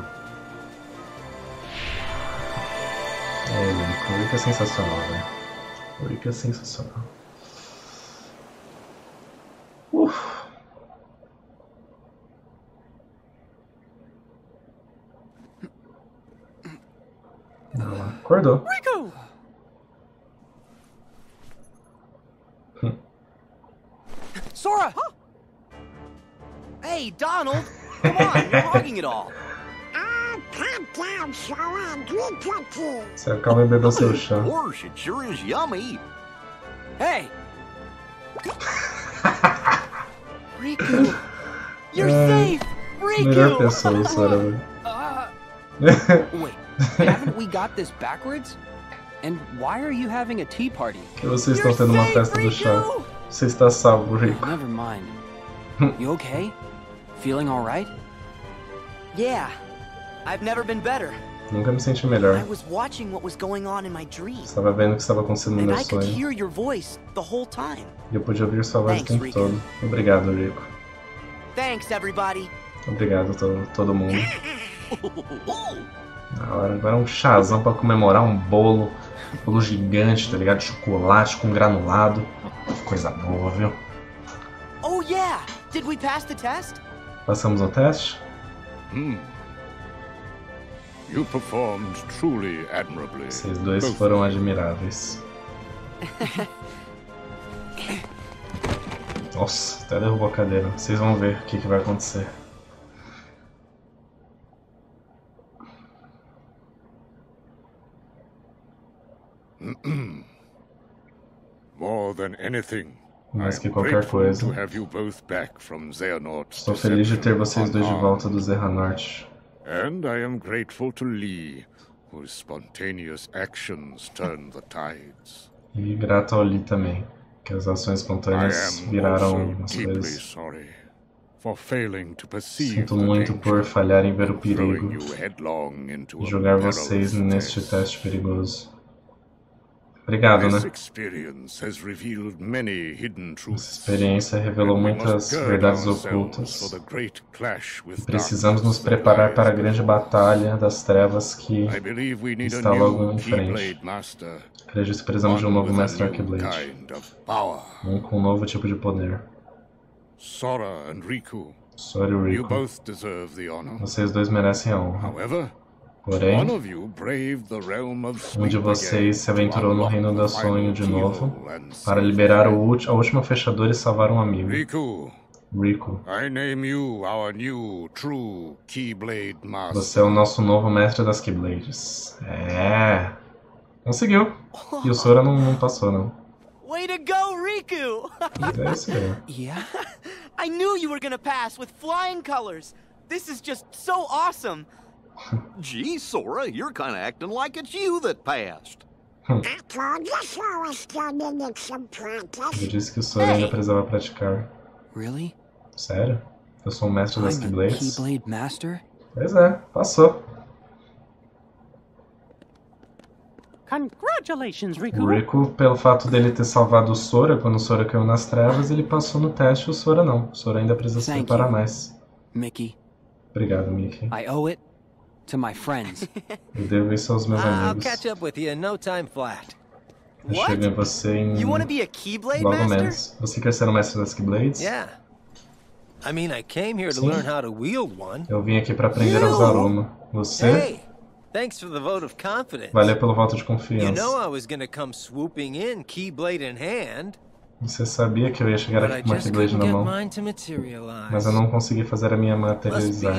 É o Riku. O Riku é sensacional, velho. O Riku é sensacional. Uf. Ah, acordou. Riku! Sora! Huh? Hey, Donald! Come on, you're hogging it all. Oh, calm down, Sora. Drink your tea. Você acaba de beber seu chá. Of course, it sure is yummy. Hey! Riku, you're safe. Riku. Melhor pessoa, Sora. Wait, haven't we got this backwards? And why are you having a tea party? Que vocês estão tendo uma festa do chá. Você está salvo, Riku. Never mind. You okay? Feeling all right? Yeah. I've never been better. Nunca me senti melhor. I was watching what was going on in my dream. Estava vendo o que estava acontecendo no meu sonho. And I could hear your voice the whole time. E eu podia ouvir sua voz o tempo todo. Obrigado, Riku. Thanks, everybody. Obrigado todo todo mundo. Agora, agora é um chazão para comemorar um bolo, um bolo gigante, tá ligado? De chocolate com granulado. Coisa boa, viu? Oh yeah, did we pass the test? Passamos o teste? Hum. You performed truly admirably. Vocês dois foram admiráveis. Nossa, até derrubou a cadeira. Vocês vão ver o que, que vai acontecer. More than anything, mais que qualquer coisa, estou feliz de ter vocês dois de volta do Xehanort. And I am grateful to Lea, whose spontaneous actions turned the tides. E grato a Lea também, que as ações espontâneas viraram as coisas. for failing to perceive Sinto muito por falhar em ver o perigo e jogar vocês neste teste perigoso. Obrigado, né? Essa experiência revelou muitas verdades ocultas. Precisamos nos preparar para a grande batalha das trevas que está logo em frente. Acredito que precisamos de um novo Master Keyblade, um com um novo tipo de poder. Sora e Riku, vocês dois merecem a honra. Porém, um de vocês se aventurou no reino do sonho de novo para liberar o a última fechadura e salvar um amigo. Riku, você é o nosso novo mestre das Keyblades. É, conseguiu. E o Sora não, não passou, não. Way to go, Riku! É isso aí. Yeah? I knew you were gonna pass with flying colors. This is just so awesome. Gee, Sora, you're kind of acting like it's you that passed. I told you Sora still needed some practice. Eu disse que o Sora ainda precisava praticar. Really? Sério? Eu sou o mestre das Keyblades? Keyblade Master? Pois é, passou. Congratulations, Riku. Riku, pelo fato dele ter salvado o Sora quando o Sora caiu nas trevas, ele passou no teste e o Sora não. O Sora ainda precisa se preparar mais. Mickey. Obrigado, Mickey. I owe it. To my friends. Eu devo isso aos meus amigos. Eu chego em você em logo menos. Você quer ser o mestre das Keyblades? Sim. Eu vim aqui para aprender a usar uma. Você? Valeu pelo voto de confiança. Você sabia que eu ia chegar aqui com uma Keyblade na mão, mas eu não consegui fazer a minha materializar.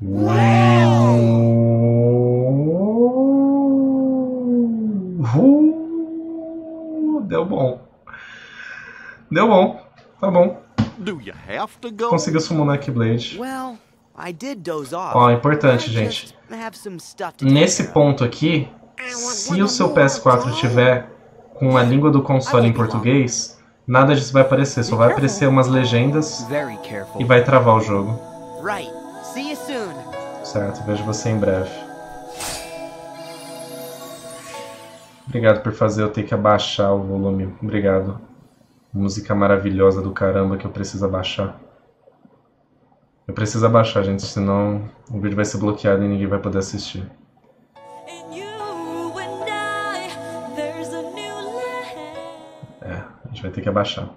Uou! Deu bom. Deu bom. Tá bom. Conseguiu summonar a Keyblade. Ó, importante, gente. Nesse ponto aqui, se o seu P S quatro tiver com a língua do console em português, nada disso vai aparecer, só vai aparecer umas legendas e vai travar o jogo. Certo, vejo você em breve. Obrigado por fazer eu ter que abaixar o volume, obrigado. Música maravilhosa do caramba que eu preciso abaixar. Eu preciso abaixar, gente, senão o vídeo vai ser bloqueado e ninguém vai poder assistir. Vai ter que abaixar.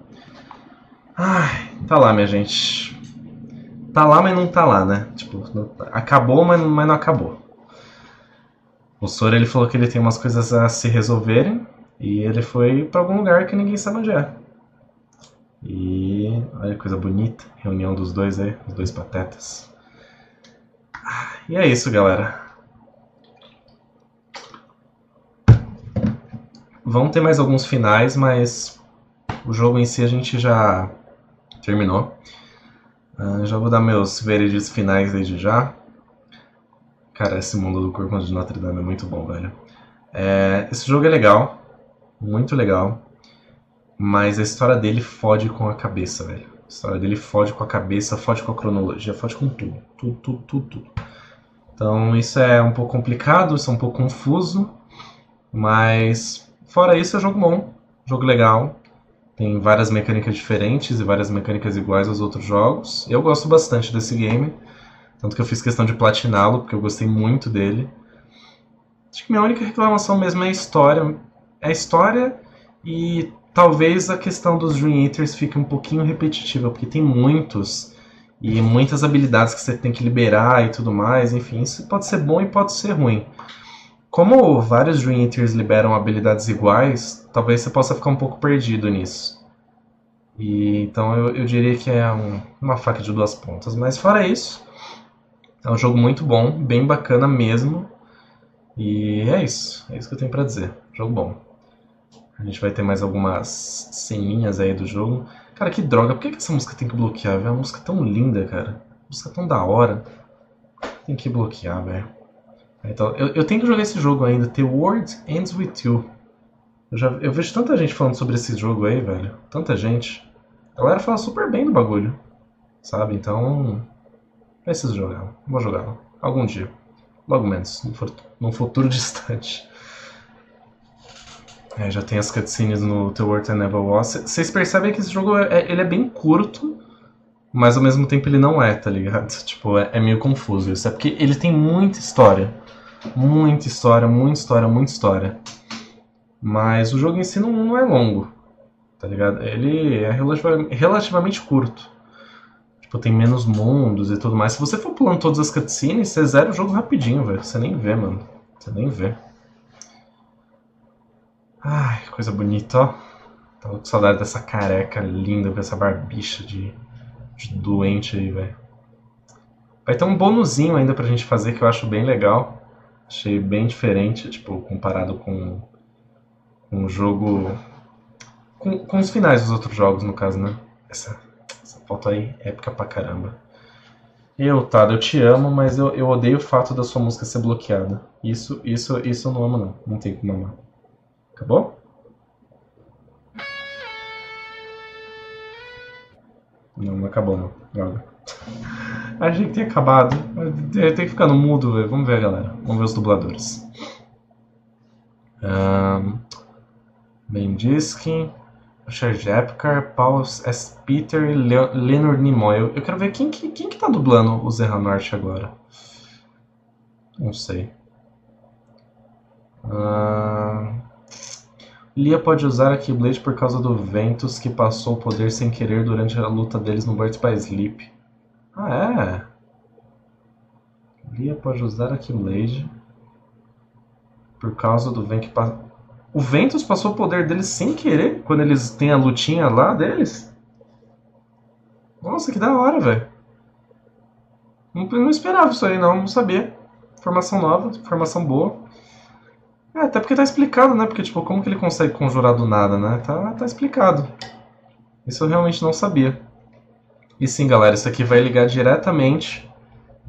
Ai, tá lá, minha gente. Tá lá, mas não tá lá, né? Tipo, acabou, mas não, mas não acabou. O Sora, ele falou que ele tem umas coisas a se resolverem. E ele foi pra algum lugar que ninguém sabe onde é. E olha que coisa bonita. Reunião dos dois aí, os dois patetas. E é isso, galera. Vão ter mais alguns finais, mas o jogo em si a gente já terminou. Uh, já vou dar meus veredictos finais desde já. Cara, esse mundo do Corcunda de Notre Dame é muito bom, velho. É, esse jogo é legal, muito legal, mas a história dele fode com a cabeça, velho. A história dele fode com a cabeça, fode com a cronologia, fode com tudo, tudo, tudo, tudo, tudo. Então isso é um pouco complicado, isso é um pouco confuso, mas fora isso é jogo bom, jogo legal. Tem várias mecânicas diferentes e várias mecânicas iguais aos outros jogos. Eu gosto bastante desse game, tanto que eu fiz questão de platiná-lo, porque eu gostei muito dele. Acho que minha única reclamação mesmo é a história. É a história e talvez a questão dos Dream Eaters fique um pouquinho repetitiva, porque tem muitos e muitas habilidades que você tem que liberar e tudo mais. Enfim, isso pode ser bom e pode ser ruim. Como vários Dream Eaters liberam habilidades iguais, talvez você possa ficar um pouco perdido nisso. E, então eu, eu diria que é um, uma faca de duas pontas. Mas fora isso, é um jogo muito bom, bem bacana mesmo. E é isso, é isso que eu tenho pra dizer. Jogo bom. A gente vai ter mais algumas ceninhas aí do jogo. Cara, que droga, por que, que essa música tem que bloquear, velho? É uma música tão linda, cara. Música tão da hora. Tem que bloquear, velho. Então, eu, eu tenho que jogar esse jogo ainda, The World Ends with You. Eu, já, eu vejo tanta gente falando sobre esse jogo aí, velho. Tanta gente. A galera fala super bem do bagulho. Sabe? Então... preciso jogar. Vou jogar. Algum dia. Logo menos. Num futuro distante. É, já tem as cutscenes no The World Ends with You. Vocês percebem que esse jogo é, ele é bem curto. Mas ao mesmo tempo ele não é, tá ligado? Tipo, é, é meio confuso isso. É porque ele tem muita história. Muita história, muita história, muita história. Mas o jogo em si não, não é longo, tá ligado? Ele é relativamente curto. Tipo, tem menos mundos e tudo mais. Se você for pulando todas as cutscenes, você zera o jogo rapidinho, velho. Você nem vê, mano. Você nem vê. Ai, coisa bonita, ó. Tava com saudade dessa careca linda, com essa barbicha de, de doente aí, velho. Vai ter um bonuzinho ainda pra gente fazer que eu acho bem legal. Achei bem diferente, tipo, comparado com... um jogo... Com, com os finais dos outros jogos, no caso, né? Essa, essa foto aí é épica pra caramba. Eu, Tado, eu te amo, mas eu, eu odeio o fato da sua música ser bloqueada. Isso, isso, isso eu não amo, não. Não tem como amar. Acabou? Não, não acabou, não. Droga. Achei que tinha acabado. Tem que ficar no mudo, velho. Vamos ver, galera. Vamos ver os dubladores. Ahn... Um... Bendiski, Richard Jepkar, Paul S. Peter e Leon, Leonard Nimoy. Eu, eu quero ver quem, quem, quem que tá dublando o Xehanort agora. Não sei. Uh... Lea pode usar a Keyblade por causa do Ventus que passou o poder sem querer durante a luta deles no Birds by Sleep. Ah, é? Lea pode usar a Keyblade por causa do Ventus que passou... O Ventus passou o poder deles sem querer, quando eles têm a lutinha lá deles. Nossa, que da hora, velho. Não, não esperava isso aí, não. Não sabia. Informação nova, informação boa. É, até porque tá explicado, né? Porque, tipo, como que ele consegue conjurar do nada, né? Tá, tá explicado. Isso eu realmente não sabia. E sim, galera, isso aqui vai ligar diretamente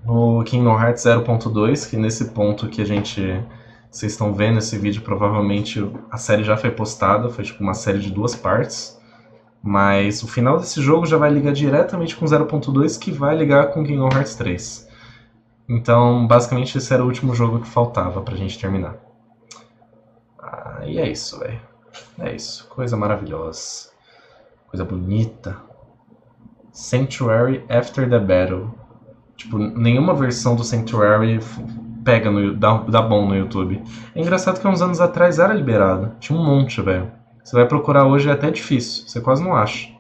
no Kingdom Hearts zero ponto dois, que nesse ponto que a gente... Vocês estão vendo esse vídeo, provavelmente a série já foi postada, foi tipo uma série de duas partes. Mas o final desse jogo já vai ligar diretamente com zero ponto dois, que vai ligar com Kingdom Hearts três. Então, basicamente, esse era o último jogo que faltava pra gente terminar. Ah, e é isso, velho. É isso. Coisa maravilhosa. Coisa bonita. Sanctuary After the Battle. Tipo, nenhuma versão do Sanctuary... pega, no, dá, dá bom no YouTube. É engraçado que há uns anos atrás era liberado. Tinha um monte, velho. Você vai procurar hoje é até difícil. Você quase não acha.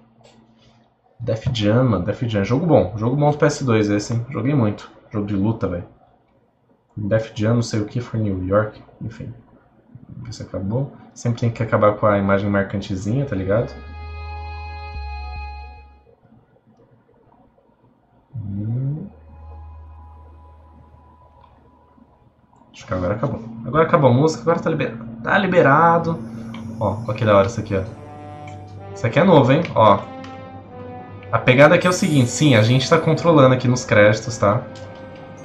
Def Jam, mano. Def Jam. Jogo bom. Jogo bom do P S dois esse, hein? Joguei muito. Jogo de luta, velho. Def Jam, não sei o que, foi New York. Enfim. Isso acabou. Sempre tem que acabar com a imagem marcantezinha, tá ligado? Hum... Acho que agora acabou. Agora acabou a música, agora tá liberado. Tá liberado. Ó, ó que da hora isso aqui, ó. Isso aqui é novo, hein? Ó. A pegada aqui é o seguinte, sim, a gente tá controlando aqui nos créditos, tá?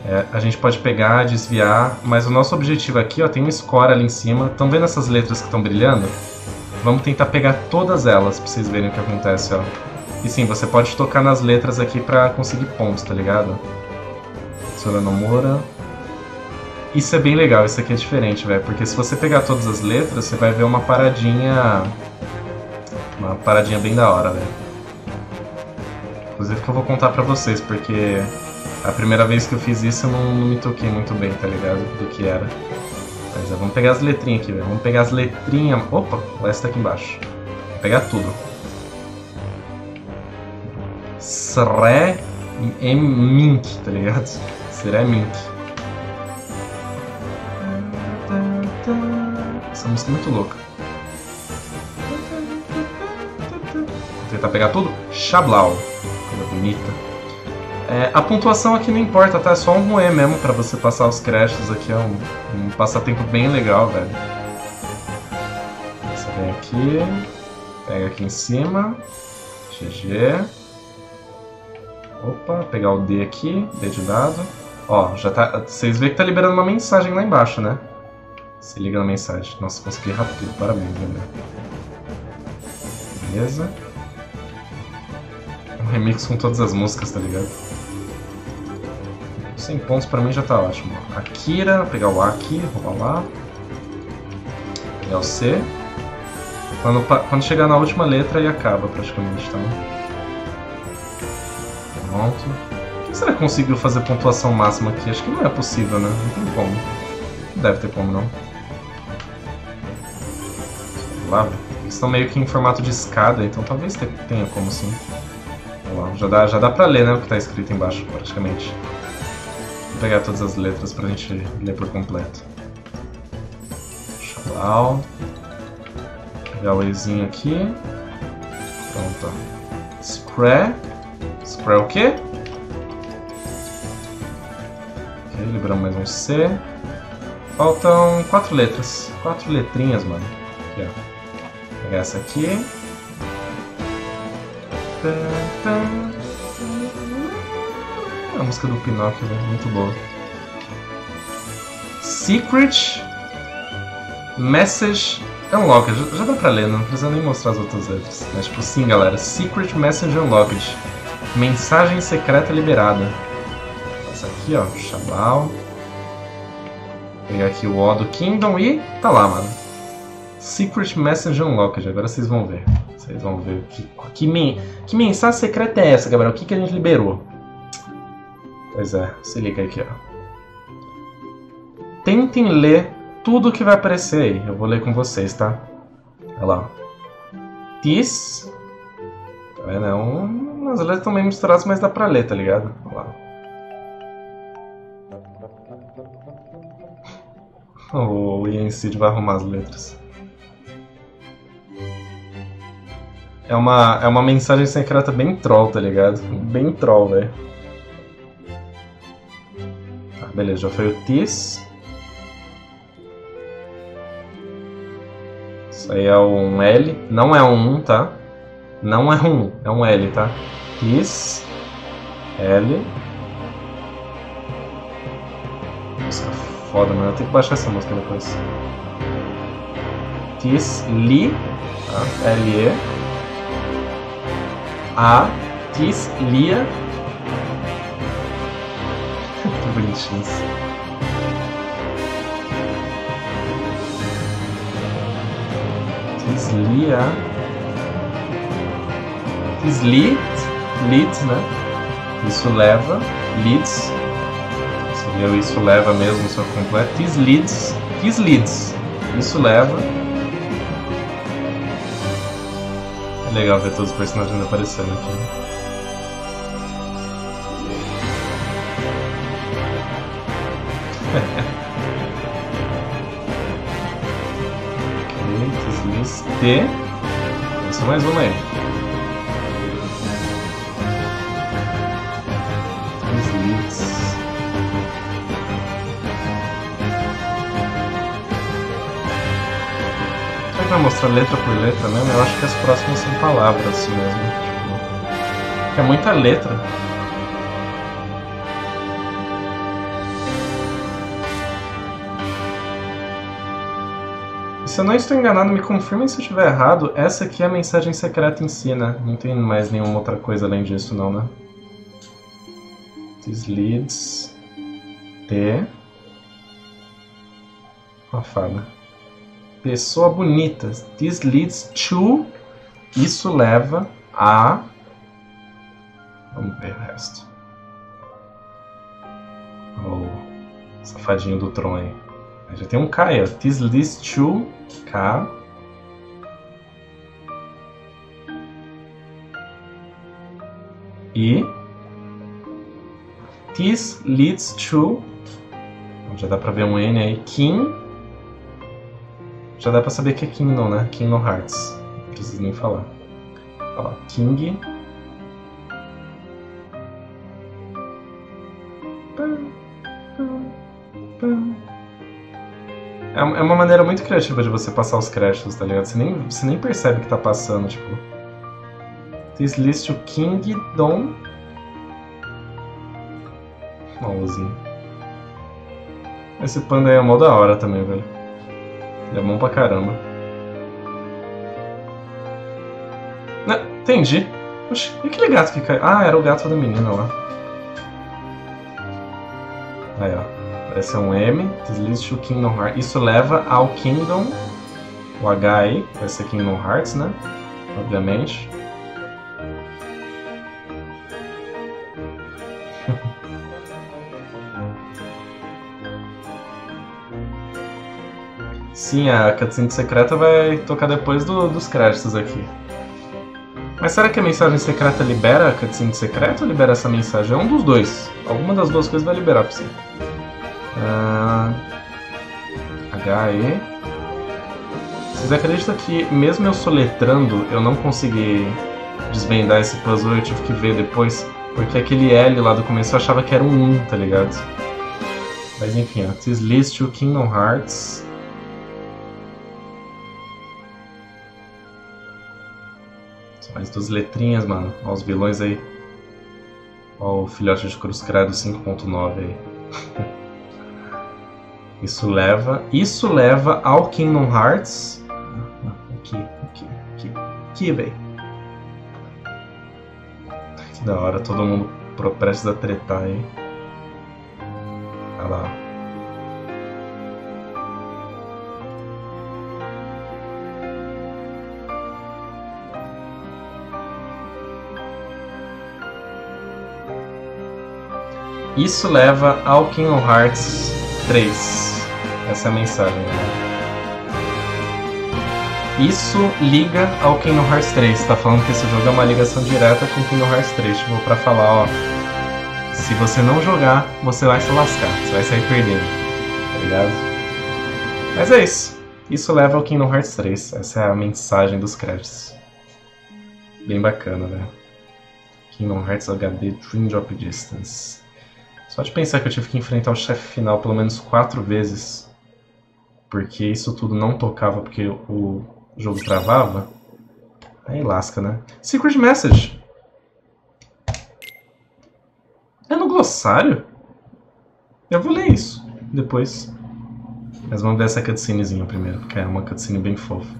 É, a gente pode pegar, desviar, mas o nosso objetivo aqui, ó, tem um score ali em cima. Estão vendo essas letras que estão brilhando? Vamos tentar pegar todas elas pra vocês verem o que acontece, ó. E sim, você pode tocar nas letras aqui pra conseguir pontos, tá ligado? Sora Nomura... Isso é bem legal, isso aqui é diferente, velho, porque se você pegar todas as letras, você vai ver uma paradinha... Uma paradinha bem da hora, velho. Inclusive que eu vou contar pra vocês, porque a primeira vez que eu fiz isso eu não, não me toquei muito bem, tá ligado? Do que era. Mas é, vamos pegar as letrinhas aqui, velho. Vamos pegar as letrinhas... Opa, essa tá aqui embaixo. Vou pegar tudo. Sre... Mink, tá ligado? Sre Mink. Essa música é muito louca. Vou tentar pegar tudo. Xablau. Coisa bonita. É, a pontuação aqui não importa, tá? É só um moé mesmo pra você passar os créditos aqui. É um, um passatempo bem legal, velho. Você vem aqui. Pega aqui em cima. G G. Opa, pegar o D aqui. D de dado. Ó, já tá... Vocês veem que tá liberando uma mensagem lá embaixo, né? Se liga na mensagem. Nossa, consegui rápido. Parabéns, galera. Beleza. Um remix com todas as músicas, tá ligado? cem pontos pra mim já tá ótimo. Akira, pegar o A aqui, roubar lá. É o C. Quando, quando chegar na última letra aí acaba praticamente, tá? Pronto. Quem será que conseguiu fazer pontuação máxima aqui? Acho que não é possível, né? Não tem como. Não deve ter como, não. Sei lá, eles estão meio que em formato de escada, então talvez tenha como sim. Lá, já dá, já dá pra ler, né, o que tá escrito embaixo, praticamente. Vou pegar todas as letras pra gente ler por completo. Xalau. Pegar o Ezinho aqui. Pronto. Spray. Spray o quê? Ok, liberamos mais um C. Faltam quatro letras. Quatro letrinhas, mano. Aqui, ó. Pegar essa aqui. A música do Pinóquio, velho. Muito boa. Secret. Message. Unlocked. Já, já dá pra ler, não precisa nem mostrar as outras letras. Mas tipo, sim, galera. Secret Message Unlocked. Mensagem secreta liberada. Essa aqui, ó. Xabal. Pegar aqui o O do Kingdom e tá lá, mano. Secret Message Unlocked. Agora vocês vão ver. Vocês vão ver que, que, men que mensagem secreta é essa, Gabriel? O que, que a gente liberou? Pois é, se liga aqui, ó. Tentem ler tudo que vai aparecer aí. Eu vou ler com vocês, tá? Olha lá. This. Tá vendo? É um... As letras estão meio misturadas, mas dá pra ler, tá ligado? Olha lá. O Yen Sid vai arrumar as letras. É uma, é uma mensagem secreta bem troll, tá ligado? Bem troll, velho. Tá, beleza, já foi o Tis. Isso aí é um L. Não é um um, tá? Não é um um, é um L, tá? Tis. L. Música foda, mano. Eu tenho que baixar essa música depois. Tis. Li. Tá? L E. A. Tis. Lea. Que bonitinho isso. Tis. Lea. Tis. Lead. Lead, né? Isso leva. Leads. Seria isso leva mesmo, só completo. Tis. Leads. Tis. Leads. Isso leva. Legal ver todos os personagens aparecendo aqui. Ok, T. Só mais uma aí. Deslizes. Vai mostrar letra por letra mesmo, eu acho que as próximas são palavras assim mesmo. Tipo, é muita letra. E se eu não estou enganado, me confirmem se eu estiver errado, essa aqui é a mensagem secreta em si, né? Não tem mais nenhuma outra coisa além disso não, né? These leads. T. Uma fada. Pessoa bonita. This leads to. Isso leva a. Vamos ver o resto. Oh, safadinho do Tron aí. Já tem um K aí. This leads to. K. E. This leads to. Já dá pra ver um N aí. Kim. Já dá pra saber que é Kingdom, né? Kingdom Hearts. Não preciso nem falar. Olha lá, King. É uma maneira muito criativa de você passar os créditos, tá ligado? Você nem, você nem percebe que tá passando, tipo... This list o Kingdom... Uma luzinha. Esse panda aí é mó da hora também, velho. É bom pra caramba. Ah, entendi. Poxa, e aquele gato que caiu? Ah, era o gato da menina lá. Aí, ó. Parece um M. Deslize to Kingdom Hearts. Isso leva ao Kingdom... O H aí. Vai ser Kingdom Hearts, né? Obviamente. Sim, a cutscene secreta vai tocar depois do, dos créditos aqui. Mas será que a mensagem secreta libera a cutscene secreta ou libera essa mensagem? É um dos dois. Alguma das duas coisas vai liberar pra você. Ah, H E. Vocês acreditam que mesmo eu soletrando, eu não consegui desvendar esse puzzle? Eu tive que ver depois. Porque aquele L lá do começo eu achava que era um um, tá ligado? Mas enfim, ó. This leads to Kingdom Hearts. Mais duas letrinhas, mano. Olha os vilões aí. Olha o filhote de cruz credo cinco ponto nove aí. Isso leva... Isso leva ao Kingdom Hearts... Aqui, aqui, aqui. Aqui, velho. Que da hora. Todo mundo prestes a tretar aí. Olha lá. Isso leva ao Kingdom Hearts três. Essa é a mensagem, né? Isso liga ao Kingdom Hearts três. Tá falando que esse jogo é uma ligação direta com o Kingdom Hearts três. Tipo, pra falar, ó... Se você não jogar, você vai se lascar. Você vai sair perdendo. Tá ligado? Mas é isso. Isso leva ao Kingdom Hearts três. Essa é a mensagem dos créditos. Bem bacana, né? Kingdom Hearts H D Dream Drop Distance. Só de pensar que eu tive que enfrentar o chefe final pelo menos quatro vezes, porque isso tudo não tocava porque o jogo travava, aí lasca, né? Secret Message! É no glossário? Eu vou ler isso depois. Mas vamos ver essa cutscenezinha primeiro, porque é uma cutscene bem fofa.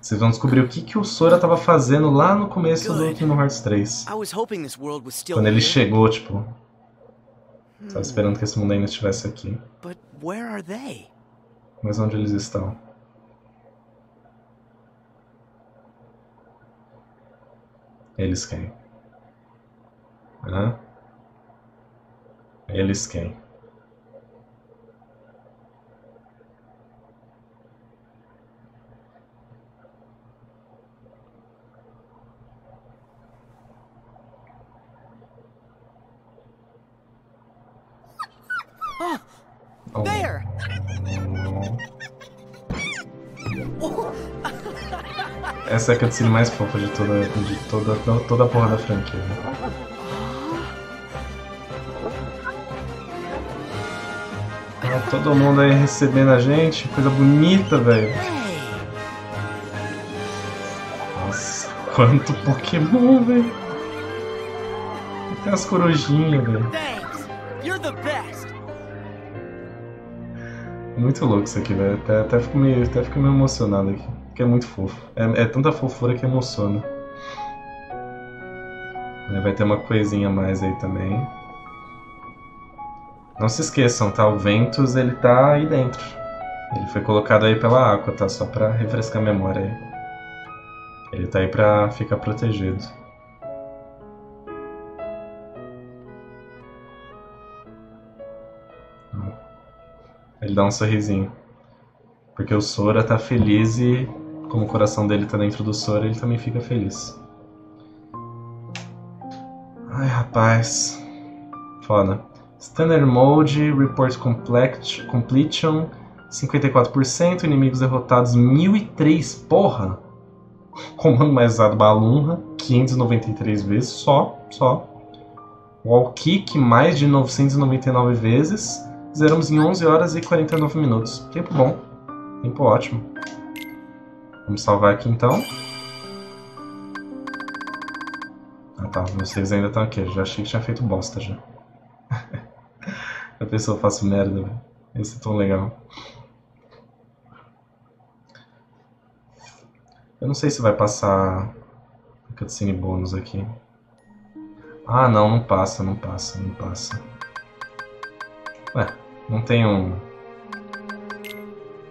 Vocês vão descobrir o que, que o Sora estava fazendo lá no começo do Kingdom Hearts três. Quando ele chegou, tipo... Estava esperando que esse mundo ainda estivesse aqui. Mas onde eles estão? Eles quem? Hã? Eles quem? Oh. There. Essa é a cutscene mais fofa de toda, de toda, toda a porra da franquia. Ah, todo mundo aí recebendo a gente, coisa bonita, velho. Nossa, quanto Pokémon, velho. Até as corujinhas, velho. Muito louco isso aqui, velho. Até, até, fico meio, até fico meio emocionado aqui. Porque é muito fofo. É, é tanta fofura que emociona. Vai ter uma coisinha a mais aí também. Não se esqueçam, tá? O Ventus, ele tá aí dentro. Ele foi colocado aí pela Aqua, tá? Só pra refrescar a memória aí. Ele tá aí pra ficar protegido. Ele dá um sorrisinho. Porque o Sora tá feliz e, como o coração dele tá dentro do Sora, ele também fica feliz. Ai, rapaz. Foda. Standard Mode, Report complete, Completion, cinquenta e quatro por cento, inimigos derrotados, mil e três, porra! Comando mais usado, Balunha, quinhentas e noventa e três vezes, só, só. Wall Kick, mais de novecentas e noventa e nove vezes. Zeramos em onze horas e quarenta e nove minutos. Tempo bom. Tempo ótimo. Vamos salvar aqui então. Ah tá, vocês ainda estão aqui. Eu já achei que tinha feito bosta já. A pessoa faz merda, velho. Esse é tão legal. não sei se vai passar a cutscene bônus aqui. Ah, não, não passa, não passa, não passa. Ué, não tem um...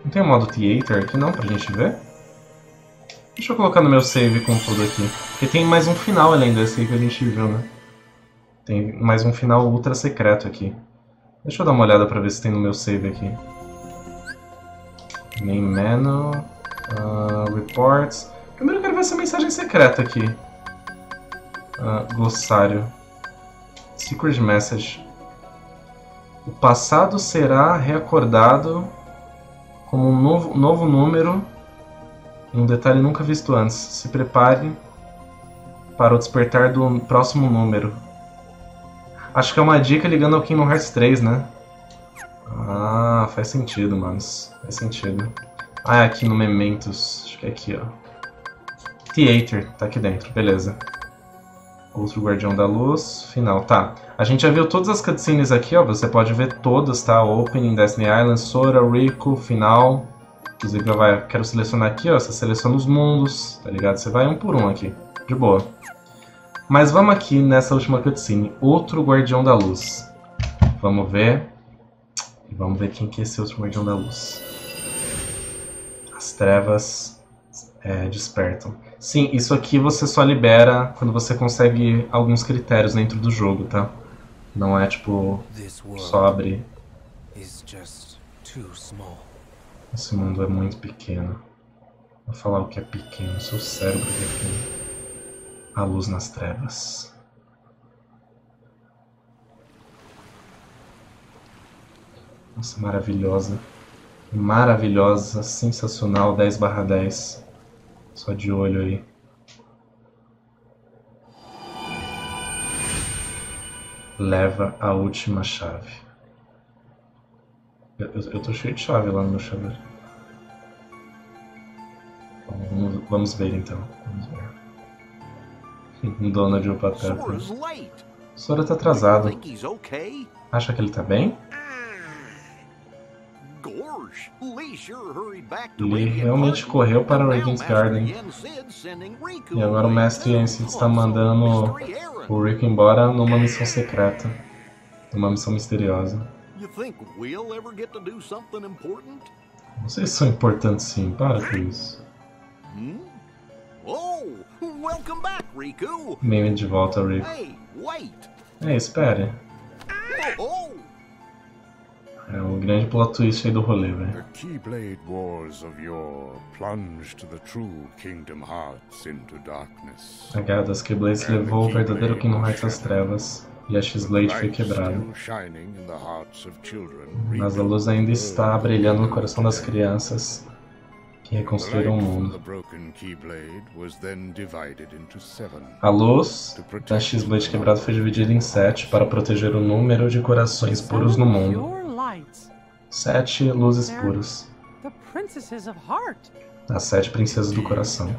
Não tem um modo theater aqui não pra gente ver? Deixa eu colocar no meu save com tudo aqui. Porque tem mais um final além desse que a gente viu, né? Tem mais um final ultra secreto aqui. Deixa eu dar uma olhada pra ver se tem no meu save aqui. Main menu... Uh, reports... Primeiro eu quero ver essa mensagem secreta aqui. Uh, glossário. Secret message. O passado será reacordado como um novo, novo número em um detalhe nunca visto antes. Se prepare para o despertar do próximo número. Acho que é uma dica ligando ao Kingdom Hearts três, né? Ah, faz sentido, manos. Faz sentido. Ah, é aqui no Mementos. Acho que é aqui, ó. Theater. Tá aqui dentro. Beleza. Outro Guardião da Luz. Final. Tá. A gente já viu todas as cutscenes aqui, ó. Você pode ver todas, tá? Opening, Destiny Island, Sora, Riku, final. Inclusive, eu vai... quero selecionar aqui, ó. Você seleciona os mundos, tá ligado? Você vai um por um aqui. De boa. Mas vamos aqui nessa última cutscene. Outro Guardião da Luz. Vamos ver. E vamos ver quem que é esse outro Guardião da Luz. As trevas é, despertam. Sim, isso aqui você só libera quando você consegue alguns critérios dentro do jogo, tá? Não é tipo... só abrir. Esse mundo é muito pequeno. Vou falar o que é pequeno. Seu cérebro é pequeno. A luz nas trevas. Nossa, maravilhosa. Maravilhosa, sensacional, dez barra dez. Só de olho aí. Leva a última chave. Eu, eu, eu tô cheio de chave lá no meu chaveiro. Bom, vamos, vamos ver então. Vamos ver. Donald e o Pateta. Sora tá atrasado. Acha que ele tá bem? Ele realmente correu para o Regen's Garden. E agora o mestre Yen Sid está mandando o Riku embora numa missão secreta. Numa missão misteriosa. Vocês são importantes sim, para com isso. Meme de volta, Riku. É, espere. É o grande plot twist aí do rolê, velho. The Keyblade wars of yore plunged the true Kingdom Hearts into darkness. A guerra das Keyblades levou o verdadeiro Kingdom Hearts às trevas e a X-Blade foi quebrada. Mas a luz ainda está brilhando no coração das crianças que reconstruíram o mundo. A luz da X-Blade quebrada foi dividida em sete para proteger o número de corações puros no mundo. Sete luzes puras. As sete princesas do coração.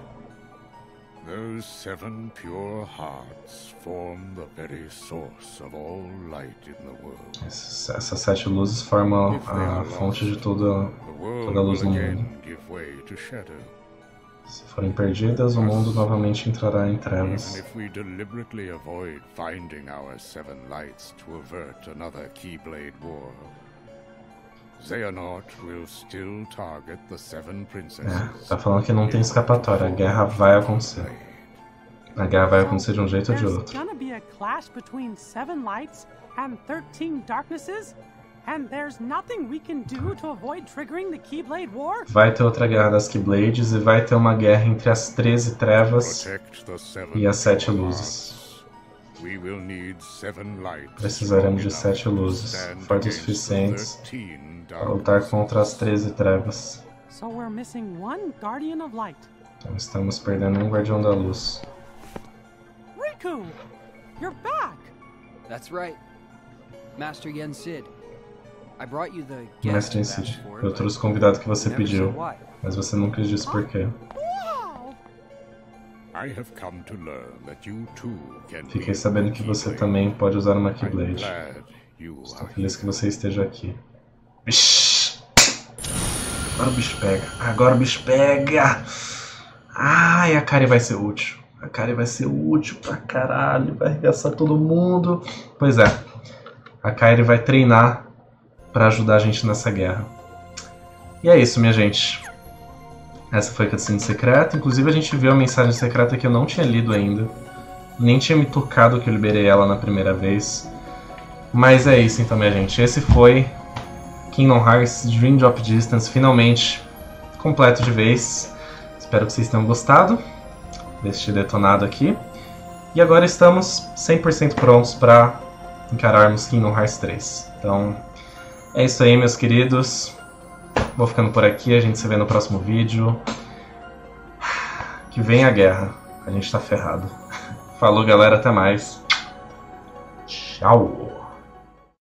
Essas, essas sete luzes formam a fonte de toda, toda a luz no mundo. Se forem perdidas, o mundo novamente entrará em trevas. Xehanort will still target the seven princesses. É, tá falando que não tem escapatória, a guerra vai acontecer. A guerra vai acontecer de um jeito ou de outro. Vai ter outra guerra das Keyblades e vai ter uma guerra entre as treze trevas e as sete luzes. Precisaremos de sete luzes, fortes o suficientes para lutar contra as treze trevas. Então estamos perdendo um Guardião da Luz. Riku, you're back. That's right. Master Yen Sid. I brought you the guest. Eu trouxe o convidado que você pediu, mas você não quis dizer por quê. Fiquei sabendo que você também pode usar uma Keyblade. Estou feliz que você esteja aqui. Bish! Agora o bicho pega! Agora o bicho pega! Ai, a Kairi vai ser útil. A Kairi vai ser útil pra caralho. Vai arregaçar todo mundo. Pois é. A Kairi vai treinar pra ajudar a gente nessa guerra. E é isso, minha gente. Essa foi a cutscene secreta. Inclusive, a gente viu a mensagem secreta que eu não tinha lido ainda. Nem tinha me tocado que eu liberei ela na primeira vez. Mas é isso, então, minha gente. Esse foi Kingdom Hearts Dream Drop Distance, finalmente completo de vez. Espero que vocês tenham gostado deste detonado aqui. E agora estamos cem por cento prontos para encararmos Kingdom Hearts três. Então, é isso aí, meus queridos. Vou ficando por aqui, a gente se vê no próximo vídeo. Que vem a guerra. A gente tá ferrado. Falou, galera, até mais. Tchau!